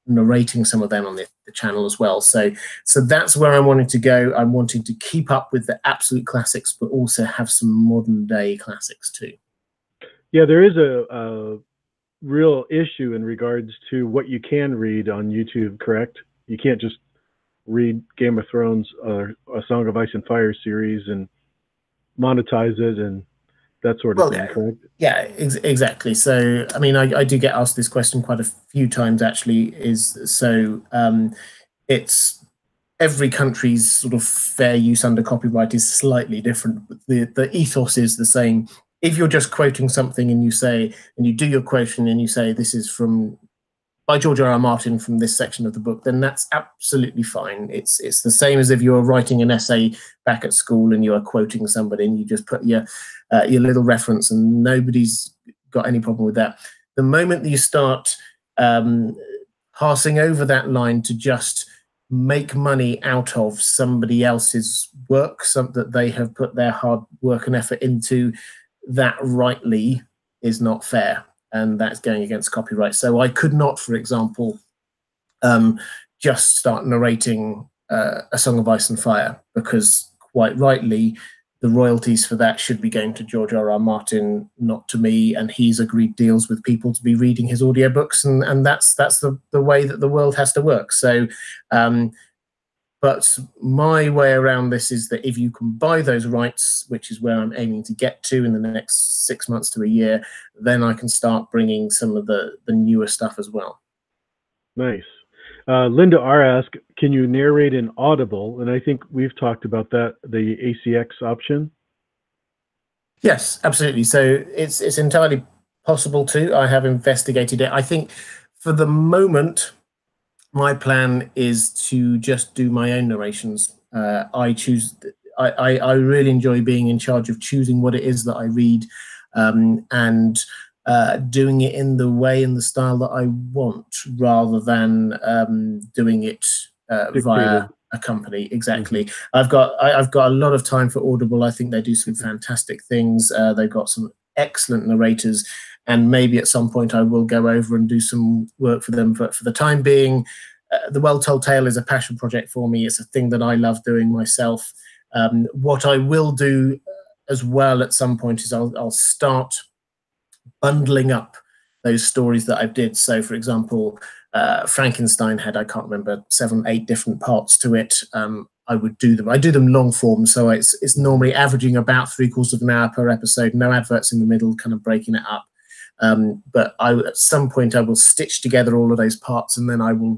narrating some of them on the channel as well. So that's where I'm wanting to go. I'm wanting to keep up with the absolute classics, but also have some modern-day classics too. Yeah, there is a real issue in regards to what you can read on YouTube, correct? You can't just read Game of Thrones or A Song of Ice and Fire series and monetize it and that sort of thing, correct? Yeah, exactly. So, I mean, I do get asked this question quite a few times, actually, it's every country's sort of fair use under copyright is slightly different, but the ethos is the same. If you're just quoting something and you do your quotation and you say this is by George R. R. Martin from this section of the book, then that's absolutely fine. It's the same as if you were writing an essay back at school and you are quoting somebody and you just put your little reference, and nobody's got any problem with that. The moment that you start passing over that line to just make money out of somebody else's work, something that they have put their hard work and effort into, that rightly is not fair, and that's going against copyright. So I could not, for example, just start narrating A Song of Ice and Fire, because quite rightly, the royalties for that should be going to George R.R. Martin, not to me, and he's agreed deals with people to be reading his audiobooks, and that's the way that the world has to work. So, but my way around this is that if you can buy those rights, which is where I'm aiming to get to in the next 6 months to a year, then I can start bringing some of the newer stuff as well. Nice. Linda R. asked, can you narrate in Audible? And I think we've talked about that, the ACX option. Yes, absolutely. So it's entirely possible to. I have investigated it. I think for the moment, my plan is to just do my own narrations. I really enjoy being in charge of choosing what it is that I read, and doing it in the way and the style that I want, rather than doing it via a company. Exactly. Mm-hmm. I've got a lot of time for Audible. I think they do some fantastic things. They've got some excellent narrators, and maybe at some point I will go over and do some work for them. But for the time being, The Well-Told Tale is a passion project for me. It's a thing that I love doing myself. What I will do as well at some point is I'll start bundling up those stories that I did. So, for example, Frankenstein had, I can't remember, 7, 8 different parts to it. I would do them. I do them long form, so it's normally averaging about 3/4 of an hour per episode, no adverts in the middle, kind of breaking it up. But at some point I will stitch together all of those parts, and then I will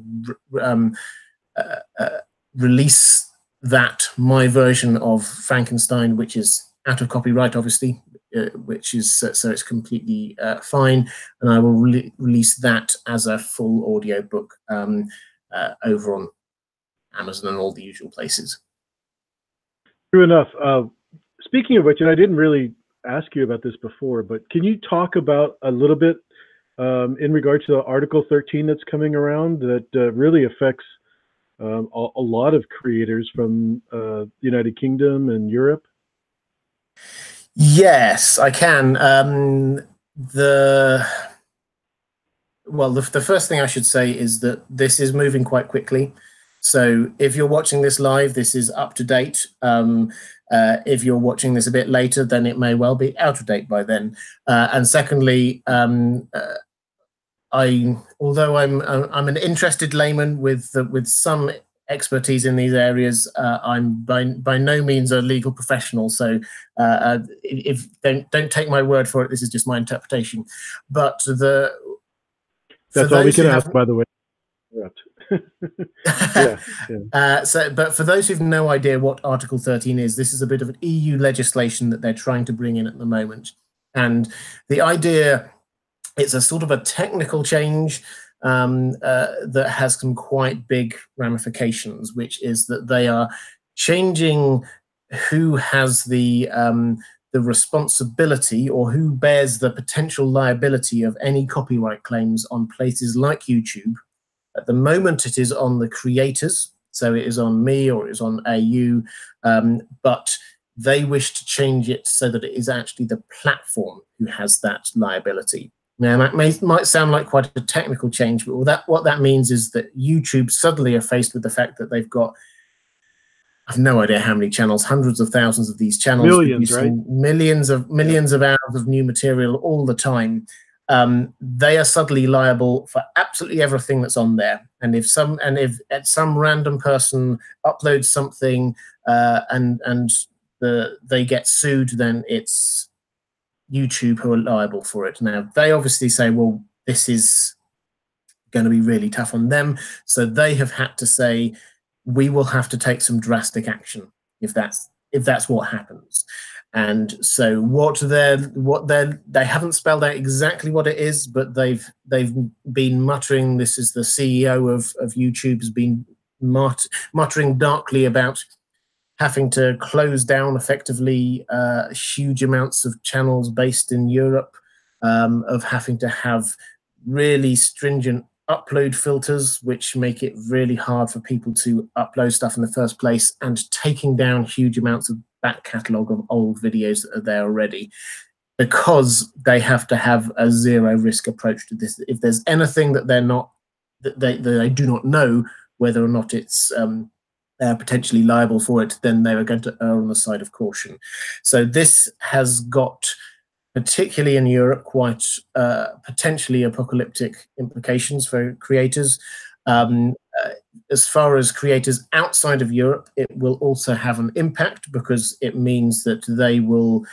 release that, my version of Frankenstein, which is out of copyright, obviously, which is so it's completely fine, and I will release that as a full audiobook over on Amazon and all the usual places. True enough. Speaking of which, and I didn't really ask you about this before, but can you talk about a little bit in regards to Article 13 that's coming around that really affects a lot of creators from the United Kingdom and Europe? Yes, I can. The first thing I should say is that this is moving quite quickly. So if you're watching this live, this is up to date. If you're watching this a bit later, then it may well be out of date by then. And secondly, although I'm an interested layman with some expertise in these areas, I'm by no means a legal professional, so don't take my word for it. This is just my interpretation. But that's all we can ask, by the way. Yeah. But for those who've no idea what Article 13 is, this is a bit of an EU legislation that they're trying to bring in at the moment, and the idea, it's a sort of a technical change that has some quite big ramifications, which is that they are changing who has the responsibility, or who bears the potential liability of any copyright claims on places like YouTube. At the moment, it is on the creators, so it is on me or it is on AU, but they wish to change it so that it is actually the platform who has that liability. Now, that might sound like quite a technical change, but what that means is that YouTube suddenly are faced with the fact that they've got, I've no idea how many channels, hundreds of thousands of these channels. Millions, right? Millions of hours of new material all the time. They are suddenly liable for absolutely everything that's on there. And if some random person uploads something and they get sued, then it's YouTube who are liable for it. Now, they obviously say, well, this is going to be really tough on them, so they have had to say, we will have to take some drastic action if that's what happens. And so they haven't spelled out exactly what it is, but they've been muttering, this is the CEO of YouTube has been muttering darkly about having to close down effectively huge amounts of channels based in Europe, of having to have really stringent upload filters, which make it really hard for people to upload stuff in the first place, and taking down huge amounts of back catalogue of old videos that are there already, because they have to have a zero risk approach to this. If there's anything that they do not know, whether or not it's potentially liable for it, then they were going to err on the side of caution. So this has got, particularly in Europe, quite potentially apocalyptic implications for creators. As far as creators outside of Europe, it will also have an impact, because it means that they will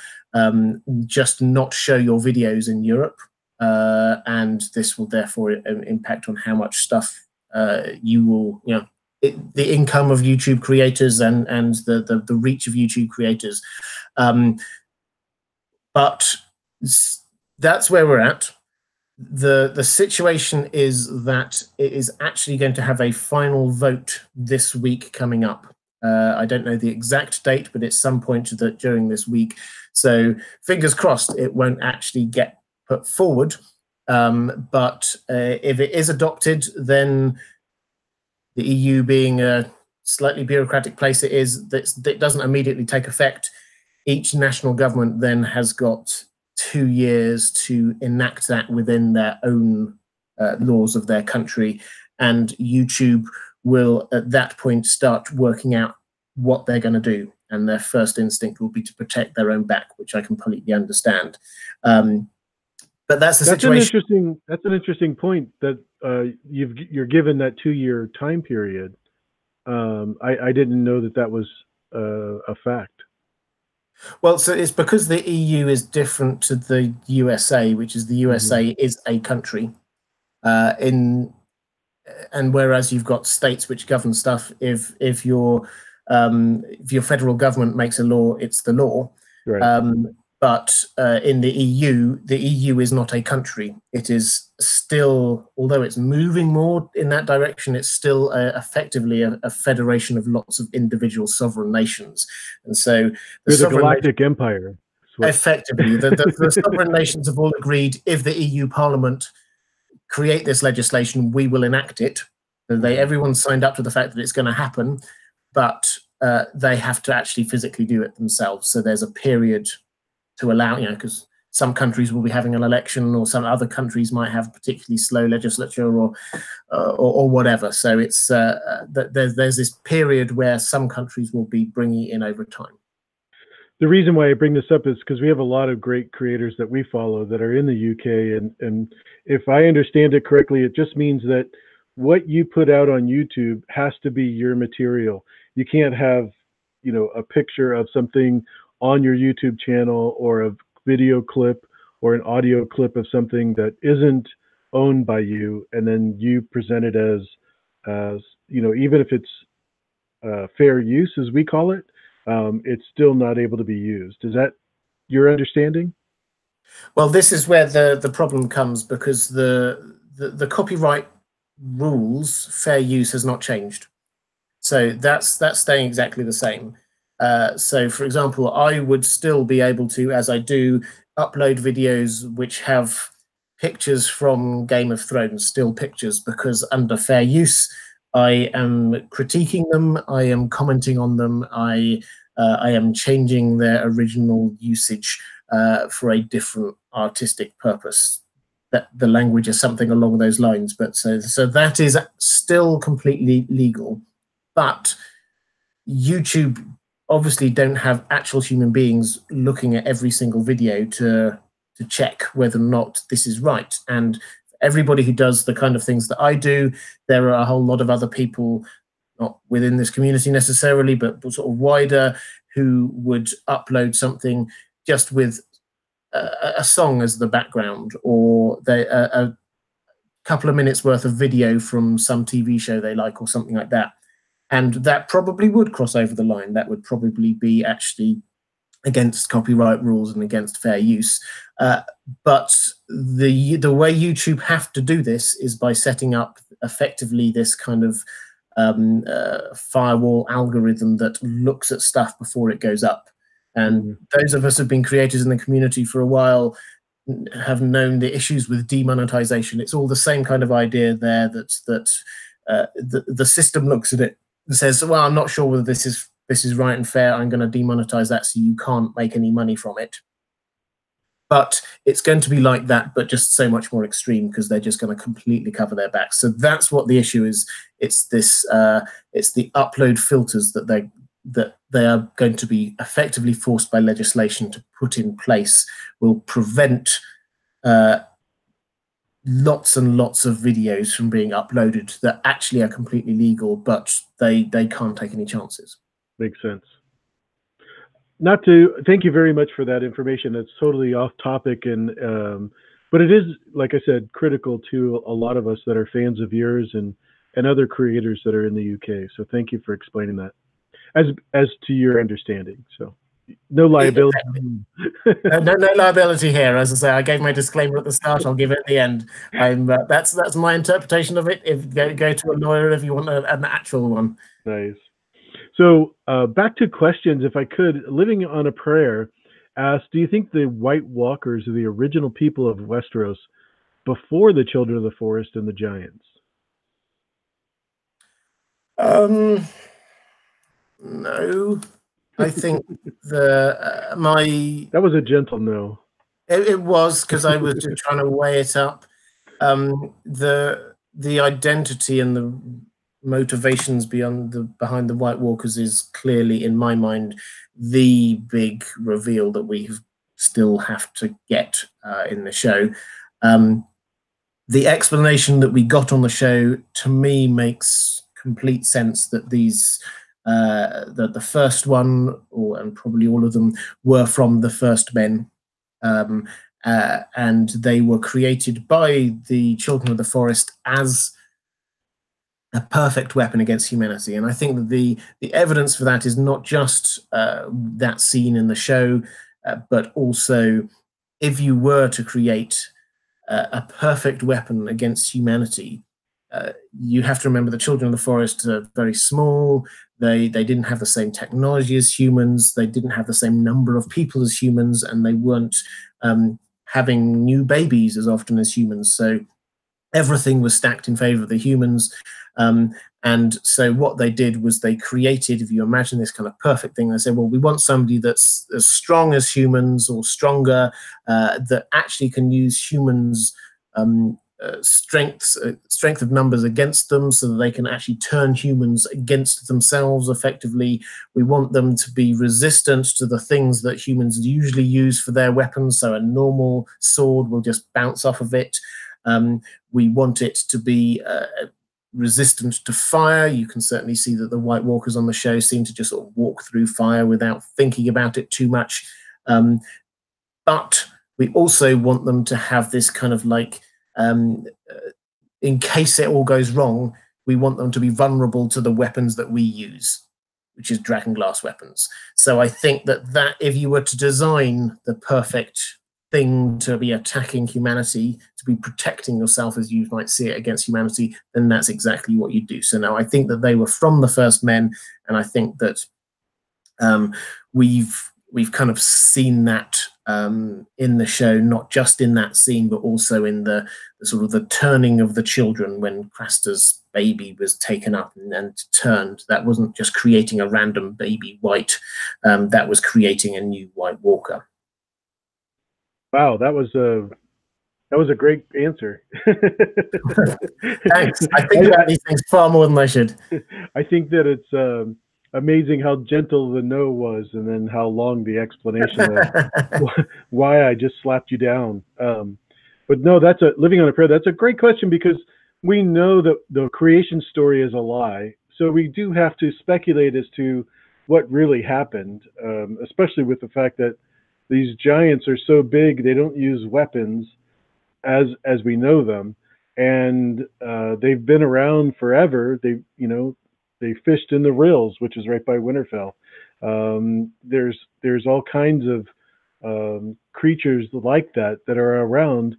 just not show your videos in Europe, and this will therefore impact on how much stuff you will, you know, the income of YouTube creators and the reach of YouTube creators. But that's where we're at. The situation is that it is actually going to have a final vote this week coming up. I don't know the exact date, but it's some point during this week. So fingers crossed it won't actually get put forward. But if it is adopted, then the EU, being a slightly bureaucratic place it is, that doesn't immediately take effect. Each national government then has got 2 years to enact that within their own laws of their country, and YouTube will at that point start working out what they're going to do, and their first instinct will be to protect their own back, which I completely understand. But that's the situation. That's an interesting point that you're given that 2-year time period. I didn't know that was a fact. Well, so it's because the EU is different to the USA, which is the USA is a country, and whereas you've got states which govern stuff, if your federal government makes a law, it's the law. Right. But in the EU is not a country. It is still, although it's moving more in that direction, it's still effectively a federation of lots of individual sovereign nations. And so the Galactic Empire. Effectively, the sovereign nations have all agreed, if the EU Parliament create this legislation, we will enact it. And everyone signed up to the fact that it's going to happen, but they have to actually physically do it themselves. So there's a period to allow, you know, because some countries will be having an election, or some other countries might have particularly slow legislature, or whatever. So it's there's this period where some countries will be bringing in over time. The reason why I bring this up is because we have a lot of great creators that we follow that are in the UK, and if I understand it correctly, it just means that what you put out on YouTube has to be your material. You can't have, you know, a picture of something on your YouTube channel, or a video clip or an audio clip of something that isn't owned by you, and then you present it as you know, even if it's fair use, as we call it, it's still not able to be used. Is that your understanding? Well, this is where the problem comes, because the copyright rules, fair use, has not changed. So that's staying exactly the same. So, for example, I would still be able to, as I do, upload videos which have pictures from Game of Thrones, still pictures, because under fair use, I am critiquing them, I am commenting on them, I am changing their original usage for a different artistic purpose. That the language is something along those lines, but so that is still completely legal. But YouTube obviously don't have actual human beings looking at every single video to check whether or not this is right. And everybody who does the kind of things that I do, there are a whole lot of other people, not within this community necessarily, but sort of wider, who would upload something just with a song as the background, or a couple of minutes worth of video from some TV show they like or something like that. And that probably would cross over the line. That would probably be actually against copyright rules and against fair use. But the way YouTube have to do this is by setting up effectively this kind of firewall algorithm that looks at stuff before it goes up. And those of us who have been creators in the community for a while have known the issues with demonetization. It's all the same kind of idea there, that the system looks at it and says, well, I'm not sure whether this is right and fair. I'm going to demonetize that so you can't make any money from it. But it's going to be like that, but just so much more extreme because they're just going to completely cover their backs. So that's what the issue is. It's this. It's the upload filters that they are going to be effectively forced by legislation to put in place will prevent lots and lots of videos from being uploaded that actually are completely legal, but they can't take any chances. Makes sense. Thank you very much for that information. That's totally off topic, and but it is, like I said, critical to a lot of us that are fans of yours and other creators that are in the UK. So thank you for explaining that, as to your understanding. So no liability. no liability here. As I say, I gave my disclaimer at the start. I'll give it at the end. That's my interpretation of it. If go to a lawyer if you want an actual one. Nice. So back to questions, if I could. Living on a Prayer asks, do you think the White Walkers are the original people of Westeros before the Children of the Forest and the Giants? No. I think that was a gentle no. It was, because I was just trying to weigh it up. The identity and the motivations behind the White Walkers is clearly, in my mind, the big reveal that we still have to get in the show. The explanation that we got on the show, to me, makes complete sense, that these the first one, and probably all of them, were from the First Men, and they were created by the Children of the Forest as a perfect weapon against humanity. And I think that the evidence for that is not just that scene in the show, but also, if you were to create a perfect weapon against humanity, you have to remember the Children of the Forest are very small. They didn't have the same technology as humans. They didn't have the same number of people as humans, and they weren't having new babies as often as humans. So everything was stacked in favor of the humans. And so what they did was they created, if you imagine this kind of perfect thing, they said, well, we want somebody that's as strong as humans or stronger, that actually can use humans' strength of numbers against them, so that they can actually turn humans against themselves effectively. We want them to be resistant to the things that humans usually use for their weapons, so a normal sword will just bounce off of it. We want it to be resistant to fire. You can certainly see that the White Walkers on the show seem to just sort of walk through fire without thinking about it too much. But we also want them to have this kind of like, in case it all goes wrong, we want them to be vulnerable to the weapons that we use, which is dragonglass weapons. So I think that if you were to design the perfect thing to be attacking humanity, to be protecting yourself as you might see it against humanity, then that's exactly what you do. So now I think that they were from the First Men, and I think that we've kind of seen that in the show, not just in that scene, but also in the sort of the turning of the children when Craster's baby was taken up and turned. That wasn't just creating a random baby white, that was creating a new White Walker. Wow, that was a great answer. Thanks. I think about these things far more than I should. I think that it's amazing how gentle the no was, and then how long the explanation of why I just slapped you down. But no, Living on a Prayer. That's a great question, because we know that the creation story is a lie, so we do have to speculate as to what really happened, especially with the fact that these giants are so big, they don't use weapons as we know them, and they've been around forever. They fished in the Rills, which is right by Winterfell. There's all kinds of creatures like that are around,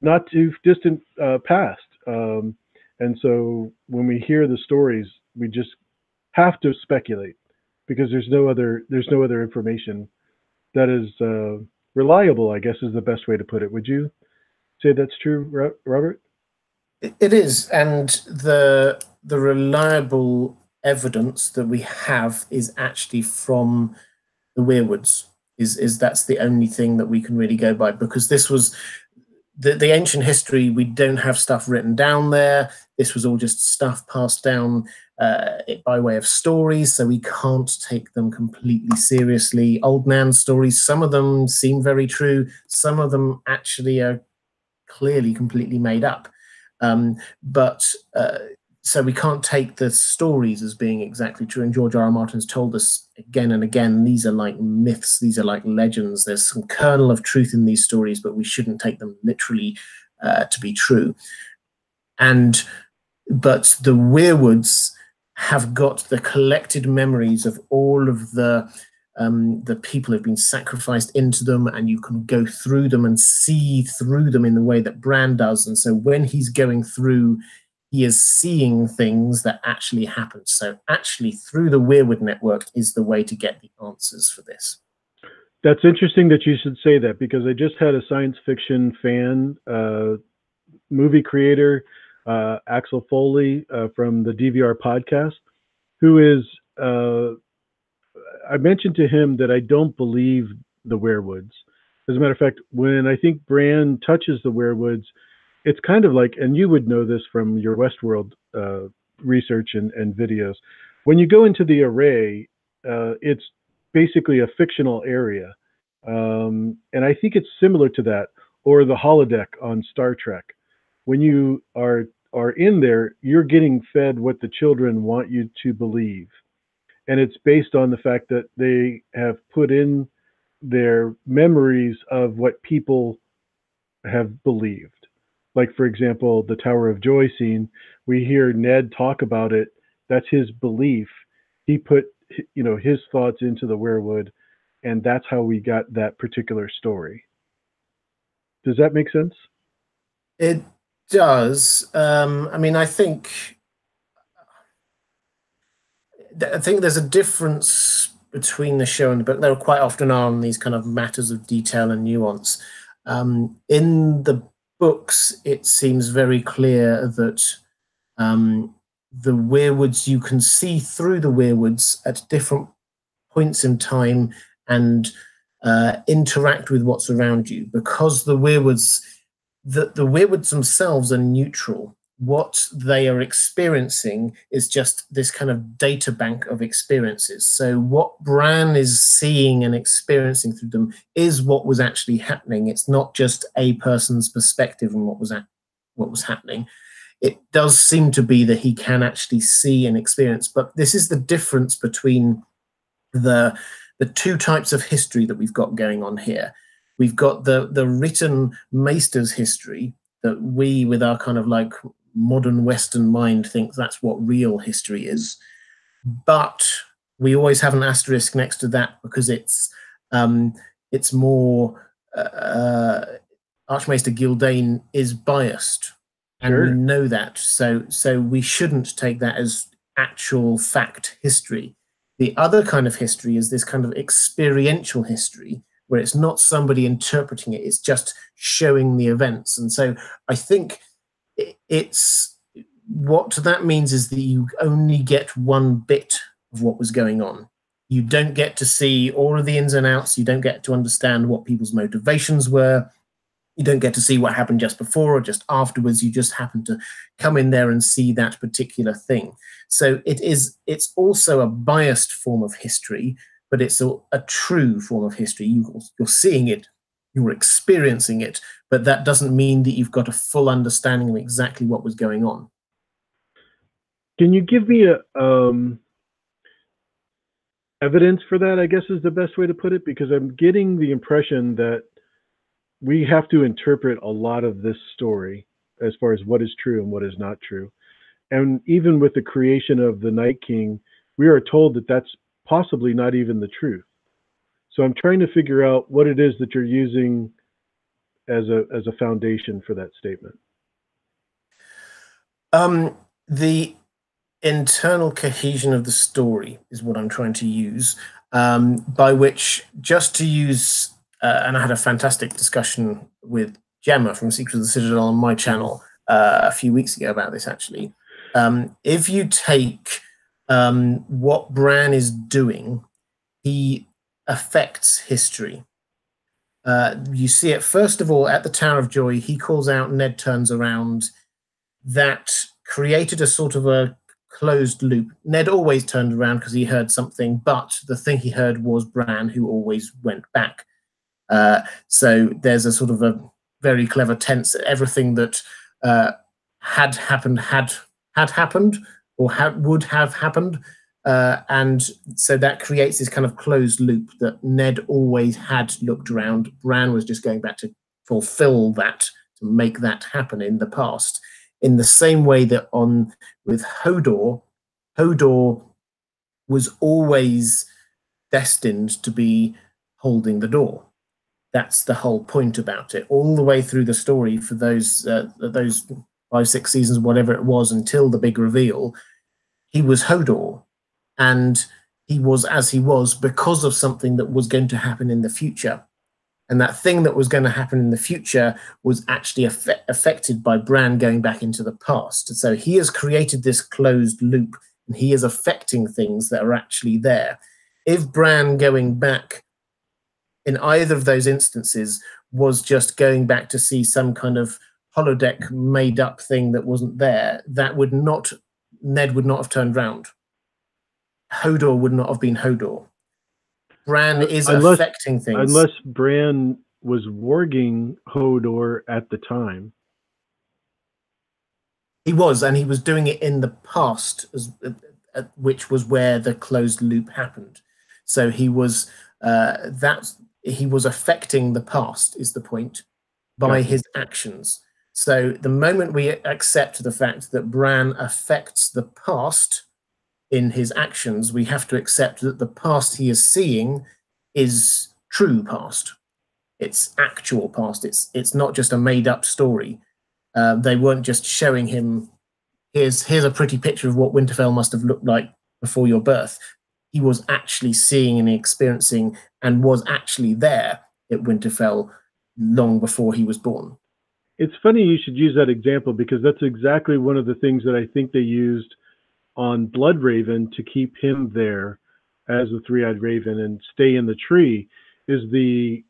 not too distant past. And so when we hear the stories, we just have to speculate, because there's no other information that is reliable, I guess, is the best way to put it. Would you say that's true, Robert? It is, and the reliable evidence that we have is actually from the Weirwoods. is that's the only thing that we can really go by, because this was the ancient history. We don't have stuff written down there. This was all just stuff passed down by way of stories, so we can't take them completely seriously. Old Nan stories, some of them seem very true, some of them actually are clearly completely made up. So we can't take the stories as being exactly true, and George R. R. Martin's told us again and again, these are like myths, these are like legends, there's some kernel of truth in these stories, but we shouldn't take them literally to be true. But the Weirwoods have got the collected memories of all of the people who've been sacrificed into them, and you can go through them and see through them in the way that Bran does, and so when he's going through, he is seeing things that actually happened. So actually through the Weirwood network is the way to get the answers for this. That's interesting that you should say that, because I just had a science fiction fan, movie creator, Axel Foley from the DVR podcast, who is, I mentioned to him that I don't believe the Weirwoods. As a matter of fact, when I think Bran touches the Weirwoods, it's kind of like, and you would know this from your Westworld research and videos, when you go into the array, it's basically a fictional area. And I think it's similar to that, or the holodeck on Star Trek. When you are in there, you're getting fed what the children want you to believe. And it's based on the fact that they have put in their memories of what people have believed. Like, for example, the Tower of Joy scene, we hear Ned talk about it. That's his belief. He put, you know, his thoughts into the Weirwood, and that's how we got that particular story. Does that make sense? It does. I mean, I think there's a difference between the show and the book. There quite often are on these kind of matters of detail and nuance. In the books, it seems very clear that the Weirwoods, you can see through the Weirwoods at different points in time and interact with what's around you, because the Weirwoods themselves are neutral. What they are experiencing is just this kind of data bank of experiences. So what Bran is seeing and experiencing through them is what was actually happening. It's not just a person's perspective on what was happening. It does seem to be that he can actually see and experience, but this is the difference between the two types of history that we've got going on here. We've got the written Maester's history that we, with our kind of like modern Western mind, think that's what real history is. But we always have an asterisk next to that, because it's more, Archmaester Gildane is biased, and sure, we know that. So we shouldn't take that as actual fact history. The other kind of history is this kind of experiential history, where it's not somebody interpreting it, it's just showing the events. And so I think it's, what that means is that you only get one bit of what was going on. You don't get to see all of the ins and outs. You don't get to understand what people's motivations were. You don't get to see what happened just before or just afterwards. You just happen to come in there and see that particular thing. So it's also a biased form of history, but it's a true form of history. You're seeing it, you're experiencing it, but that doesn't mean that you've got a full understanding of exactly what was going on. Can you give me evidence for that, I guess is the best way to put it, because I'm getting the impression that we have to interpret a lot of this story as far as what is true and what is not true. And even with the creation of the Night King, we are told that that's possibly not even the truth. So I'm trying to figure out what it is that you're using as a foundation for that statement. The internal cohesion of the story is what I'm trying to use, by which, just to use, and I had a fantastic discussion with Gemma from Secrets of the Citadel on my channel a few weeks ago about this, actually. If you take what Bran is doing, he affects history. You see it, first of all, at the Tower of Joy. He calls out, Ned turns around. That created a sort of a closed loop. Ned always turned around because he heard something, but the thing he heard was Bran, who always went back. So there's a sort of a very clever tense. Everything that had happened had happened, or would have happened. And so that creates this kind of closed loop that Ned always had looked around. Bran was just going back to fulfill that, to make that happen in the past. In the same way that with Hodor, Hodor was always destined to be holding the door. That's the whole point about it. All the way through the story for those 5, 6 seasons, whatever it was, until the big reveal, he was Hodor. And he was as he was because of something that was going to happen in the future. And that thing that was going to happen in the future was actually affected by Bran going back into the past. So he has created this closed loop, and he is affecting things that are actually there. If Bran going back in either of those instances was just going back to see some kind of holodeck made up thing that wasn't there, that would not, Ned would not have turned round. Hodor would not have been Hodor. Bran is affecting things. Unless Bran was warging Hodor at the time. He was, and he was doing it in the past, which was where the closed loop happened. So he was affecting the past, is the point, by his actions. So the moment we accept the fact that Bran affects the past in his actions, we have to accept that the past he is seeing is true past. It's actual past. It's not just a made-up story. They weren't just showing him, here's a pretty picture of what Winterfell must have looked like before your birth. He was actually seeing and experiencing and was actually there at Winterfell long before he was born. It's funny you should use that example, because that's exactly one of the things that I think they used on Blood Raven to keep him there as the three-eyed raven and stay in the tree, is the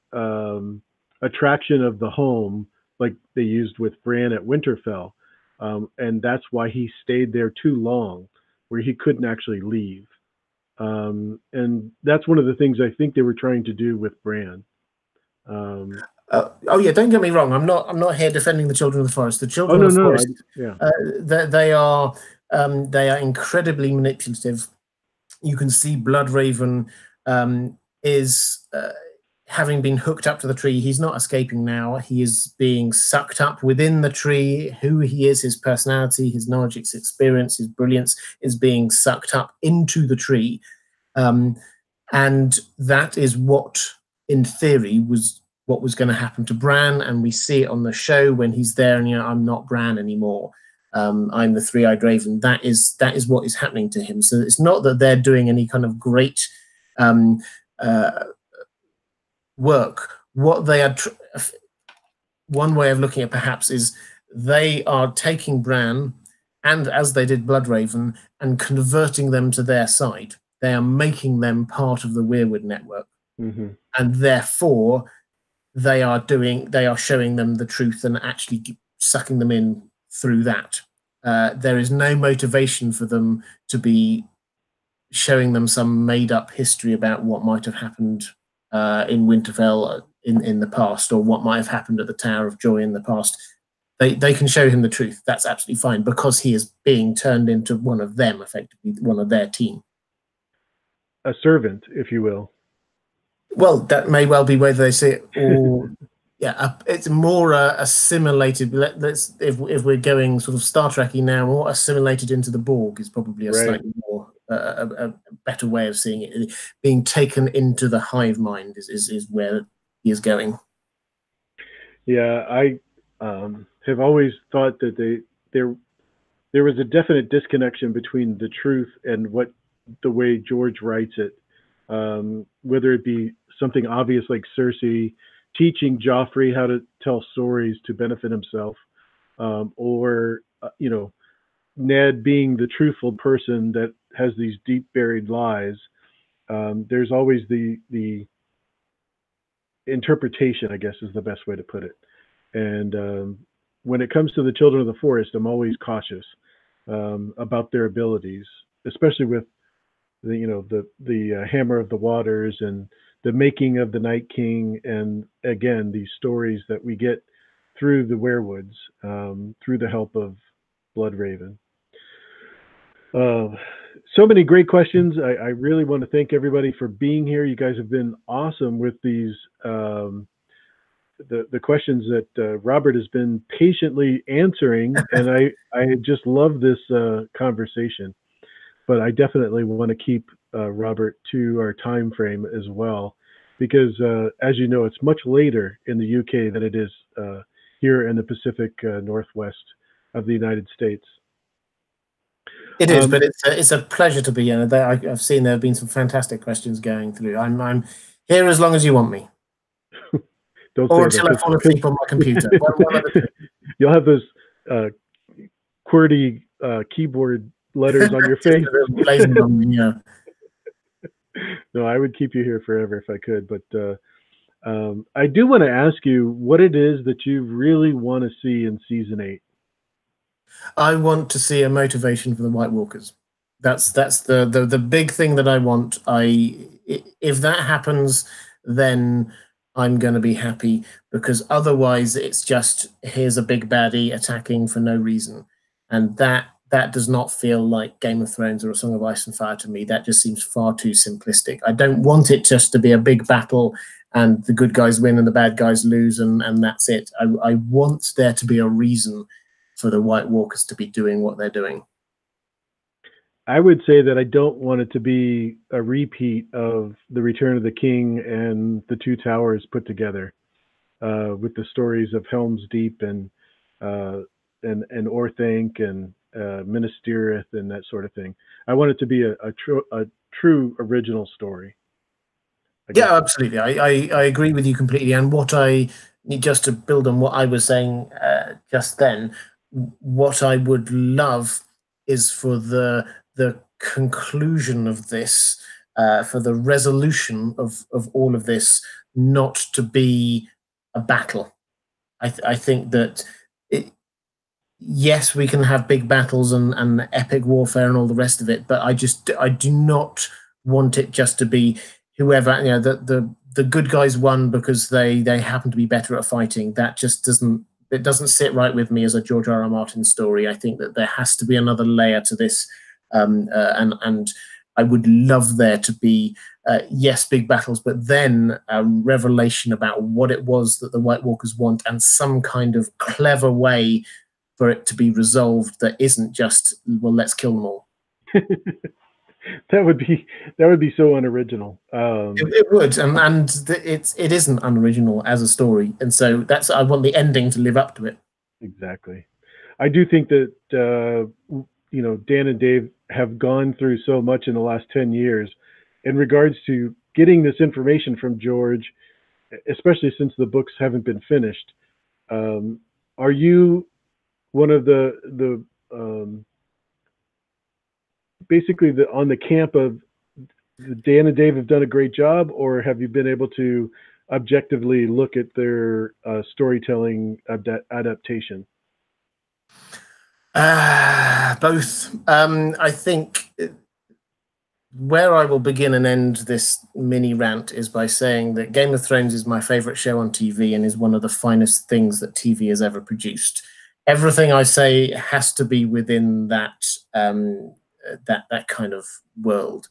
attraction of the home, like they used with Bran at Winterfell. And that's why he stayed there too long, where he couldn't actually leave. And that's one of the things I think they were trying to do with Bran. Oh yeah, don't get me wrong. I'm not here defending the Children of the Forest. The Children of the Forest, they are incredibly manipulative. You can see Blood Raven is having been hooked up to the tree. He's not escaping now. He is being sucked up within the tree. Who he is, his personality, his knowledge, his experience, his brilliance is being sucked up into the tree. And that is what, in theory, was what was going to happen to Bran. And we see it on the show when he's there and, you know, I'm not Bran anymore. I'm the three-eyed raven. That is what is happening to him. So it's not that they're doing any kind of great work. What they are, one way of looking at perhaps, is they are taking Bran, and as they did Blood Raven, and converting them to their side. They are making them part of the Weirwood network, and therefore they are showing them the truth and actually sucking them in through that. There is no motivation for them to be showing them some made-up history about what might have happened in Winterfell in the past, or what might have happened at the Tower of Joy in the past. They can show him the truth. That's absolutely fine, because he is being turned into one of them, effectively, one of their team. A servant, if you will. Well, that may well be whether they see it or... Yeah, it's more assimilated. Let's, if we're going sort of Star Trek-y now, more assimilated into the Borg is probably a slightly more a better way of seeing it. Being taken into the hive mind is where he is going. Yeah, I have always thought that there was a definite disconnection between the truth and the way George writes it, whether it be something obvious like Cersei teaching Joffrey how to tell stories to benefit himself, or you know, Ned being the truthful person that has these deep buried lies, there's always the interpretation, I guess, is the best way to put it. And when it comes to the children of the forest, I'm always cautious about their abilities, especially with the, you know, the Hammer of the Waters and the making of the Night King, and again these stories that we get through the Werewoods, through the help of Blood Raven. So many great questions. I really want to thank everybody for being here. You guys have been awesome with these the questions that Robert has been patiently answering, and I just love this conversation. But I definitely want to keep Robert to our time frame as well, because as you know, it's much later in the UK than it is here in the Pacific Northwest of the United States. It is, but it's a pleasure to be in. I've seen there have been some fantastic questions going through. I'm here as long as you want me. Don't or until I fall asleep on my computer. You'll have those QWERTY keyboard letters on your face. No, I would keep you here forever if I could. But I do want to ask you what it is that you really want to see in season 8. I want to see a motivation for the White Walkers. That's the big thing that I want. If that happens, then I'm going to be happy, because otherwise it's just, here's a big baddie attacking for no reason. And that does not feel like Game of Thrones or A Song of Ice and Fire to me. That just seems far too simplistic. I don't want it just to be a big battle and the good guys win and the bad guys lose and that's it. I want there to be a reason for the White Walkers to be doing what they're doing. I would say that I don't want it to be a repeat of The Return of the King and The Two Towers put together, with the stories of Helm's Deep and Orthanc and Minas Tirith and that sort of thing. I want it to be a true original story. Yeah, absolutely. I agree with you completely. And what I need, just to build on what I was saying just then, what I would love is for the conclusion of this, for the resolution of all of this, not to be a battle. I think that, yes, we can have big battles and epic warfare and all the rest of it, but I do not want it just to be whoever, you know, the good guys won because they happen to be better at fighting. That just doesn't, it doesn't sit right with me as a George R. R. Martin story. I think that there has to be another layer to this, and I would love there to be, yes, big battles, but then a revelation about what it was that the White Walkers want, and some kind of clever way for it to be resolved that isn't just, well, let's kill them all. That would be so unoriginal. It would, and it isn't unoriginal as a story, and so that's, I want the ending to live up to it. Exactly. I do think that you know, Dan and Dave have gone through so much in the last 10 years in regards to getting this information from George, especially since the books haven't been finished. Are you one of the basically on the camp of Dan and Dave have done a great job, or have you been able to objectively look at their storytelling adaptation? Both. I think where I will begin and end this mini rant is by saying that Game of Thrones is my favorite show on TV and is one of the finest things that TV has ever produced. Everything I say has to be within that that kind of world.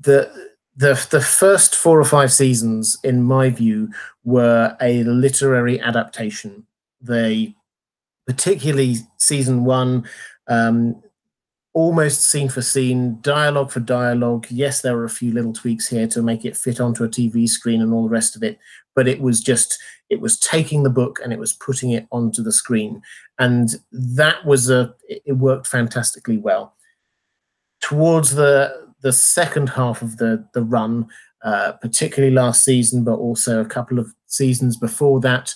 The first 4 or 5 seasons, in my view, were a literary adaptation. They, particularly season 1, almost scene for scene, dialogue for dialogue. Yes, there were a few little tweaks here to make it fit onto a TV screen and all the rest of it, but it was just, it was taking the book and it was putting it onto the screen. And that was it worked fantastically well. Towards the second half of the run, particularly last season, but also a couple of seasons before that,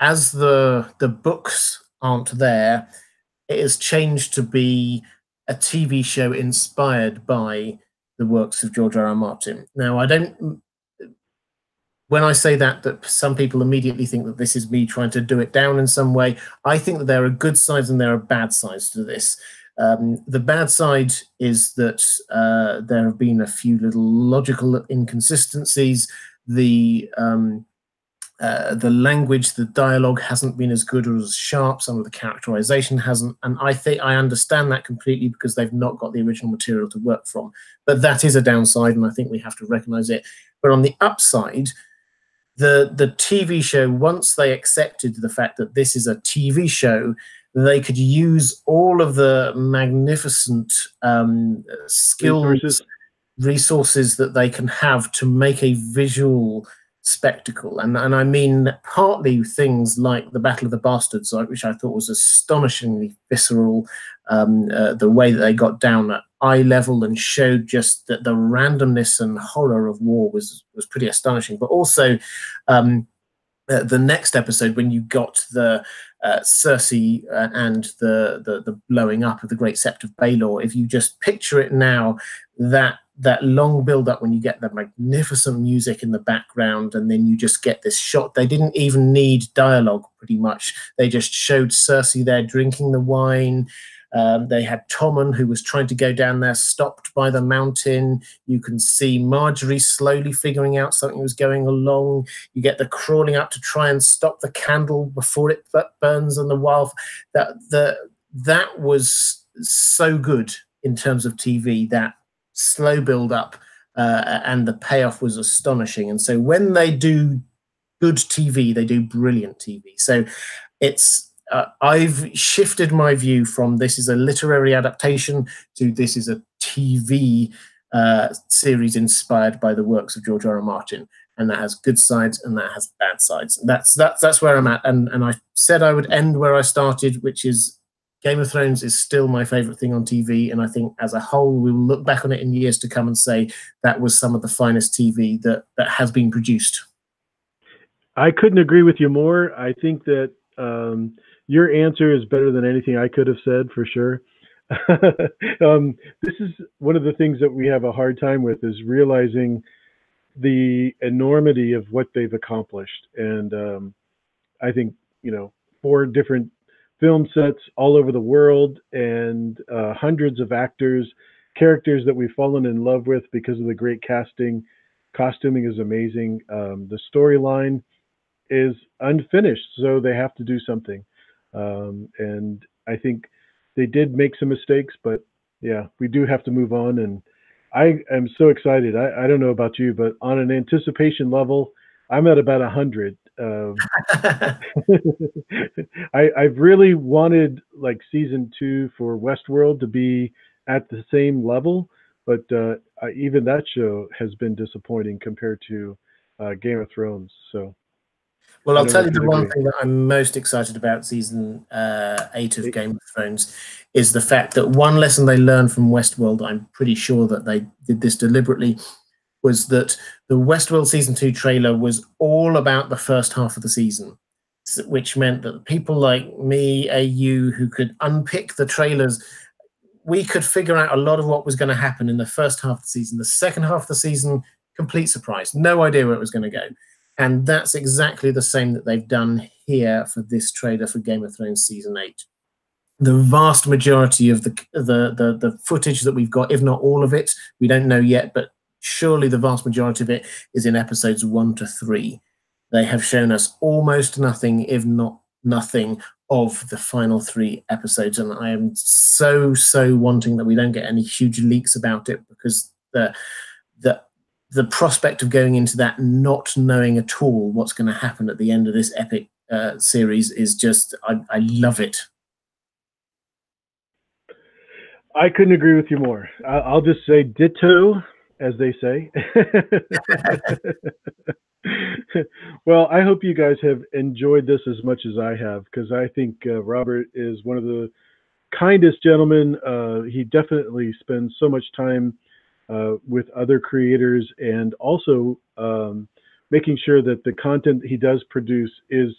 as the books aren't there, it has changed to be a TV show inspired by the works of George R. R. Martin. Now, I don't, when I say that, that some people immediately think that this is me trying to do it down in some way. I think that there are good sides and there are bad sides to this. The bad side is that there have been a few little logical inconsistencies. The language, the dialogue hasn't been as good or as sharp. Some of the characterization hasn't. And I think I understand that completely because they've not got the original material to work from. But that is a downside, and I think we have to recognize it. But on the upside, the TV show, once they accepted the fact that this is a TV show, they could use all of the magnificent skills, resources that they can have to make a visual spectacle. And I mean partly things like the Battle of the Bastards, which I thought was astonishingly visceral, the way that they got down at eye level and showed just that the randomness and horror of war was pretty astonishing. But also the next episode, when you got the Cersei and the blowing up of the Great Sept of Baelor, if you just picture it now, that long build-up when you get the magnificent music in the background and then you just get this shot. They didn't even need dialogue, pretty much. They just showed Cersei there drinking the wine. They had Tommen, who was trying to go down there, stopped by the mountain. You can see Marjorie slowly figuring out something was going along. You get the crawling up to try and stop the candle before it burns on the wildfire. That was so good in terms of TV, that slow build-up, and the payoff was astonishing. And so when they do good TV, they do brilliant TV. So it's... I've shifted my view from this is a literary adaptation to this is a TV series inspired by the works of George R. R. Martin, and that has good sides and that has bad sides. That's where I'm at, and I said I would end where I started, which is Game of Thrones is still my favourite thing on TV, and I think as a whole we will look back on it in years to come and say that was some of the finest TV that has been produced. I couldn't agree with you more. I think that your answer is better than anything I could have said, for sure. This is one of the things that we have a hard time with, is realizing the enormity of what they've accomplished. And I think, you know, 4 different film sets all over the world, and hundreds of actors, characters that we've fallen in love with because of the great casting. Costuming is amazing. The storyline is unfinished, so they have to do something. And I think they did make some mistakes, but yeah, we do have to move on. And I am so excited. I don't know about you, but on an anticipation level, I'm at about 100. I've really wanted like season 2 for Westworld to be at the same level, but even that show has been disappointing compared to Game of Thrones. So. Well, I'll tell you the one thing that I'm most excited about season 8 of Game of Thrones is the fact that one lesson they learned from Westworld, I'm pretty sure that they did this deliberately, was that the Westworld season 2 trailer was all about the first half of the season, which meant that people like me, AU, who could unpick the trailers, we could figure out a lot of what was going to happen in the first half of the season. The second half of the season, complete surprise, no idea where it was going to go. And that's exactly the same that they've done here for this trailer for Game of Thrones season 8. The vast majority of the footage that we've got, if not all of it, we don't know yet, but surely the vast majority of it is in episodes 1 to 3. They have shown us almost nothing, if not nothing, of the final 3 episodes. And I am so, so wanting that we don't get any huge leaks about it, because the prospect of going into that not knowing at all what's going to happen at the end of this epic series is just, I love it. I couldn't agree with you more. I'll just say ditto, as they say. Well, I hope you guys have enjoyed this as much as I have, because I think Robert is one of the kindest gentlemen. He definitely spends so much time with other creators, and also making sure that the content he does produce is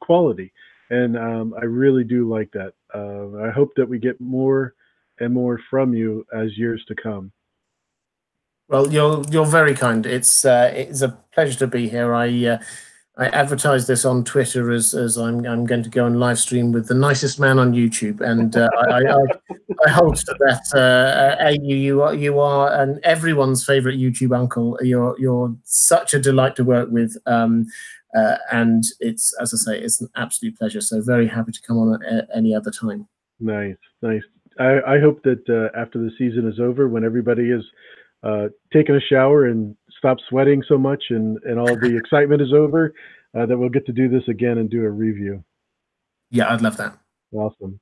quality. And I really do like that. I hope that we get more and more from you as years to come. Well, you're very kind. It's a pleasure to be here. I advertised this on Twitter as I'm going to go and live stream with the nicest man on YouTube, and I hold to that. You are an everyone's favourite YouTube uncle. You're such a delight to work with, and it's, as I say, it's an absolute pleasure. So very happy to come on at any other time. Nice, nice. I hope that after the season is over, when everybody is taking a shower and stop sweating so much and all the excitement is over, that we'll get to do this again and do a review. Yeah, I'd love that. Awesome.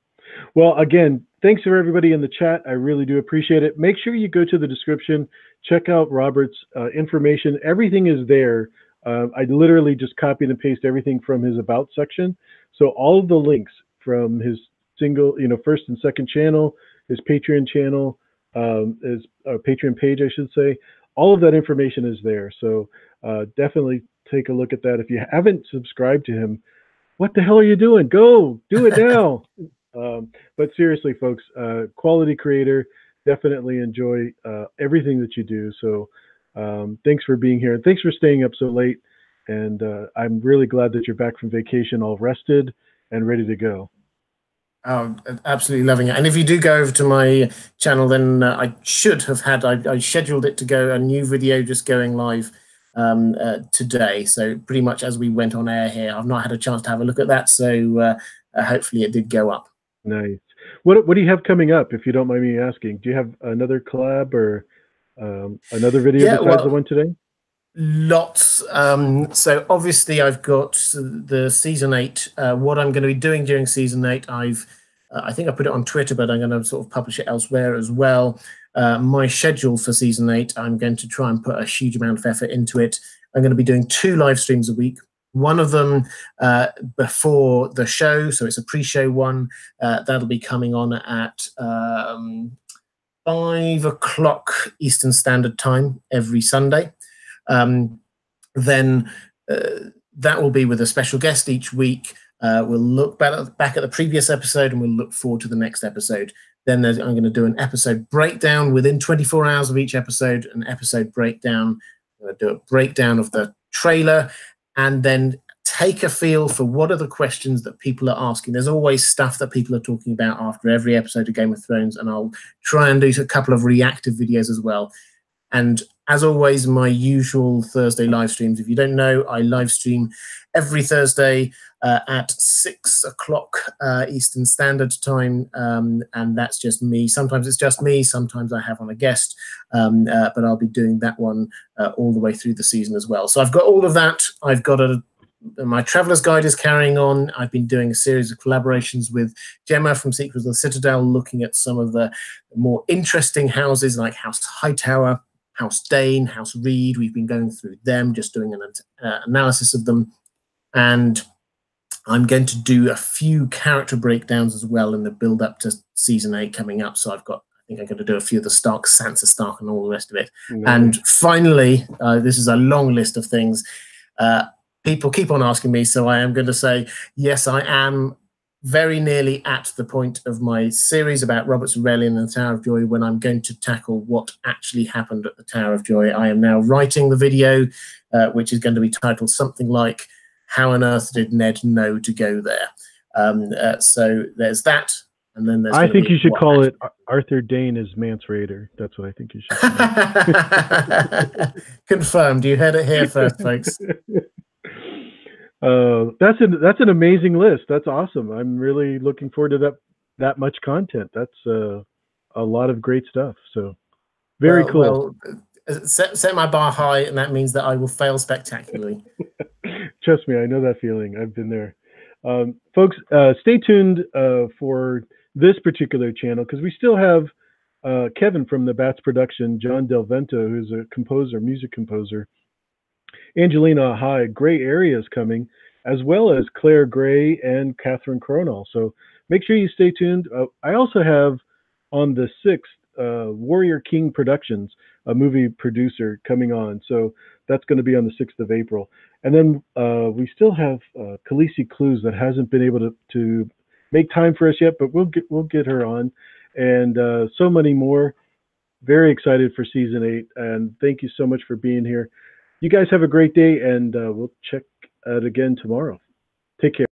Well, again, thanks for everybody in the chat. I really do appreciate it. Make sure you go to the description, check out Robert's information. Everything is there. I literally just copied and pasted everything from his About section. So all of the links from his single, first and second channel, his Patreon channel, his Patreon page, I should say, all of that information is there. So definitely take a look at that. If you haven't subscribed to him, what the hell are you doing? Go do it now. But seriously, folks, quality creator, definitely enjoy everything that you do. So thanks for being here. And thanks for staying up so late. And I'm really glad that you're back from vacation, all rested and ready to go. Oh, absolutely loving it. And if you do go over to my channel, then I scheduled it to go, a new video just going live today. So pretty much as we went on air here, I've not had a chance to have a look at that. So hopefully it did go up. Nice. What do you have coming up, if you don't mind me asking? Do you have another collab or another video besides the one today? Lots. So obviously I've got the season 8. What I'm going to be doing during season 8, I think I put it on Twitter, but I'm going to sort of publish it elsewhere as well. My schedule for season 8, I'm going to try and put a huge amount of effort into it. I'm going to be doing 2 live streams a week. One of them before the show, so it's a pre-show one. That'll be coming on at 5 o'clock Eastern Standard Time every Sunday. Then that will be with a special guest each week. We'll look back at the previous episode, and we'll look forward to the next episode. Then I'm going to do an episode breakdown within 24 hours of each episode, an episode breakdown. I'm going to do a breakdown of the trailer and then take a feel for what are the questions that people are asking. There's always stuff that people are talking about after every episode of Game of Thrones, and I'll try and do a couple of reactive videos as well. And as always, my usual Thursday live streams. If you don't know, I live stream every Thursday at 6 o'clock Eastern Standard Time, and that's just me. Sometimes it's just me. Sometimes I have on a guest, but I'll be doing that one all the way through the season as well. So I've got all of that. I've got my Traveler's Guide is carrying on. I've been doing a series of collaborations with Gemma from Secrets of the Citadel, looking at some of the more interesting houses like House Hightower, House Dane, House Reed. We've been going through them, just doing an analysis of them. And I'm going to do a few character breakdowns as well in the build-up to Season 8 coming up. So I think I'm going to do a few of the Starks, Sansa Stark, and all the rest of it. Mm-hmm. And finally, this is a long list of things. People keep on asking me, so I am going to say, yes, I am very nearly at the point of my series about Robert's Aurelian and the Tower of Joy when I'm going to tackle what actually happened at the Tower of Joy. I am now writing the video, which is going to be titled something like, How on Earth Did Ned Know to Go There? So there's that. And then there's, I think you should call it Arthur Dane is Mance Raider. That's what I think you should call it. Confirmed. You heard it here first, folks. That's an amazing list. That's awesome. I'm really looking forward to that much content. That's a lot of great stuff. So very cool. Well, set my bar high, and that means that I will fail spectacularly. Trust me, I know that feeling. I've been there. Folks, stay tuned for this particular channel, because we still have Kevin from the Bats Production, John Del Vento, who's a composer, music composer, Angelina High, Gray Area is coming, as well as Claire Gray and Catherine Cronall. So make sure you stay tuned. I also have on the 6th Warrior King Productions, a movie producer coming on. So that's going to be on the 6th of April. And then we still have Khaleesi Clues that hasn't been able to make time for us yet, but we'll get her on, and so many more. very excited for season 8, and thank you so much for being here. You guys have a great day, and we'll check out again tomorrow. Take care.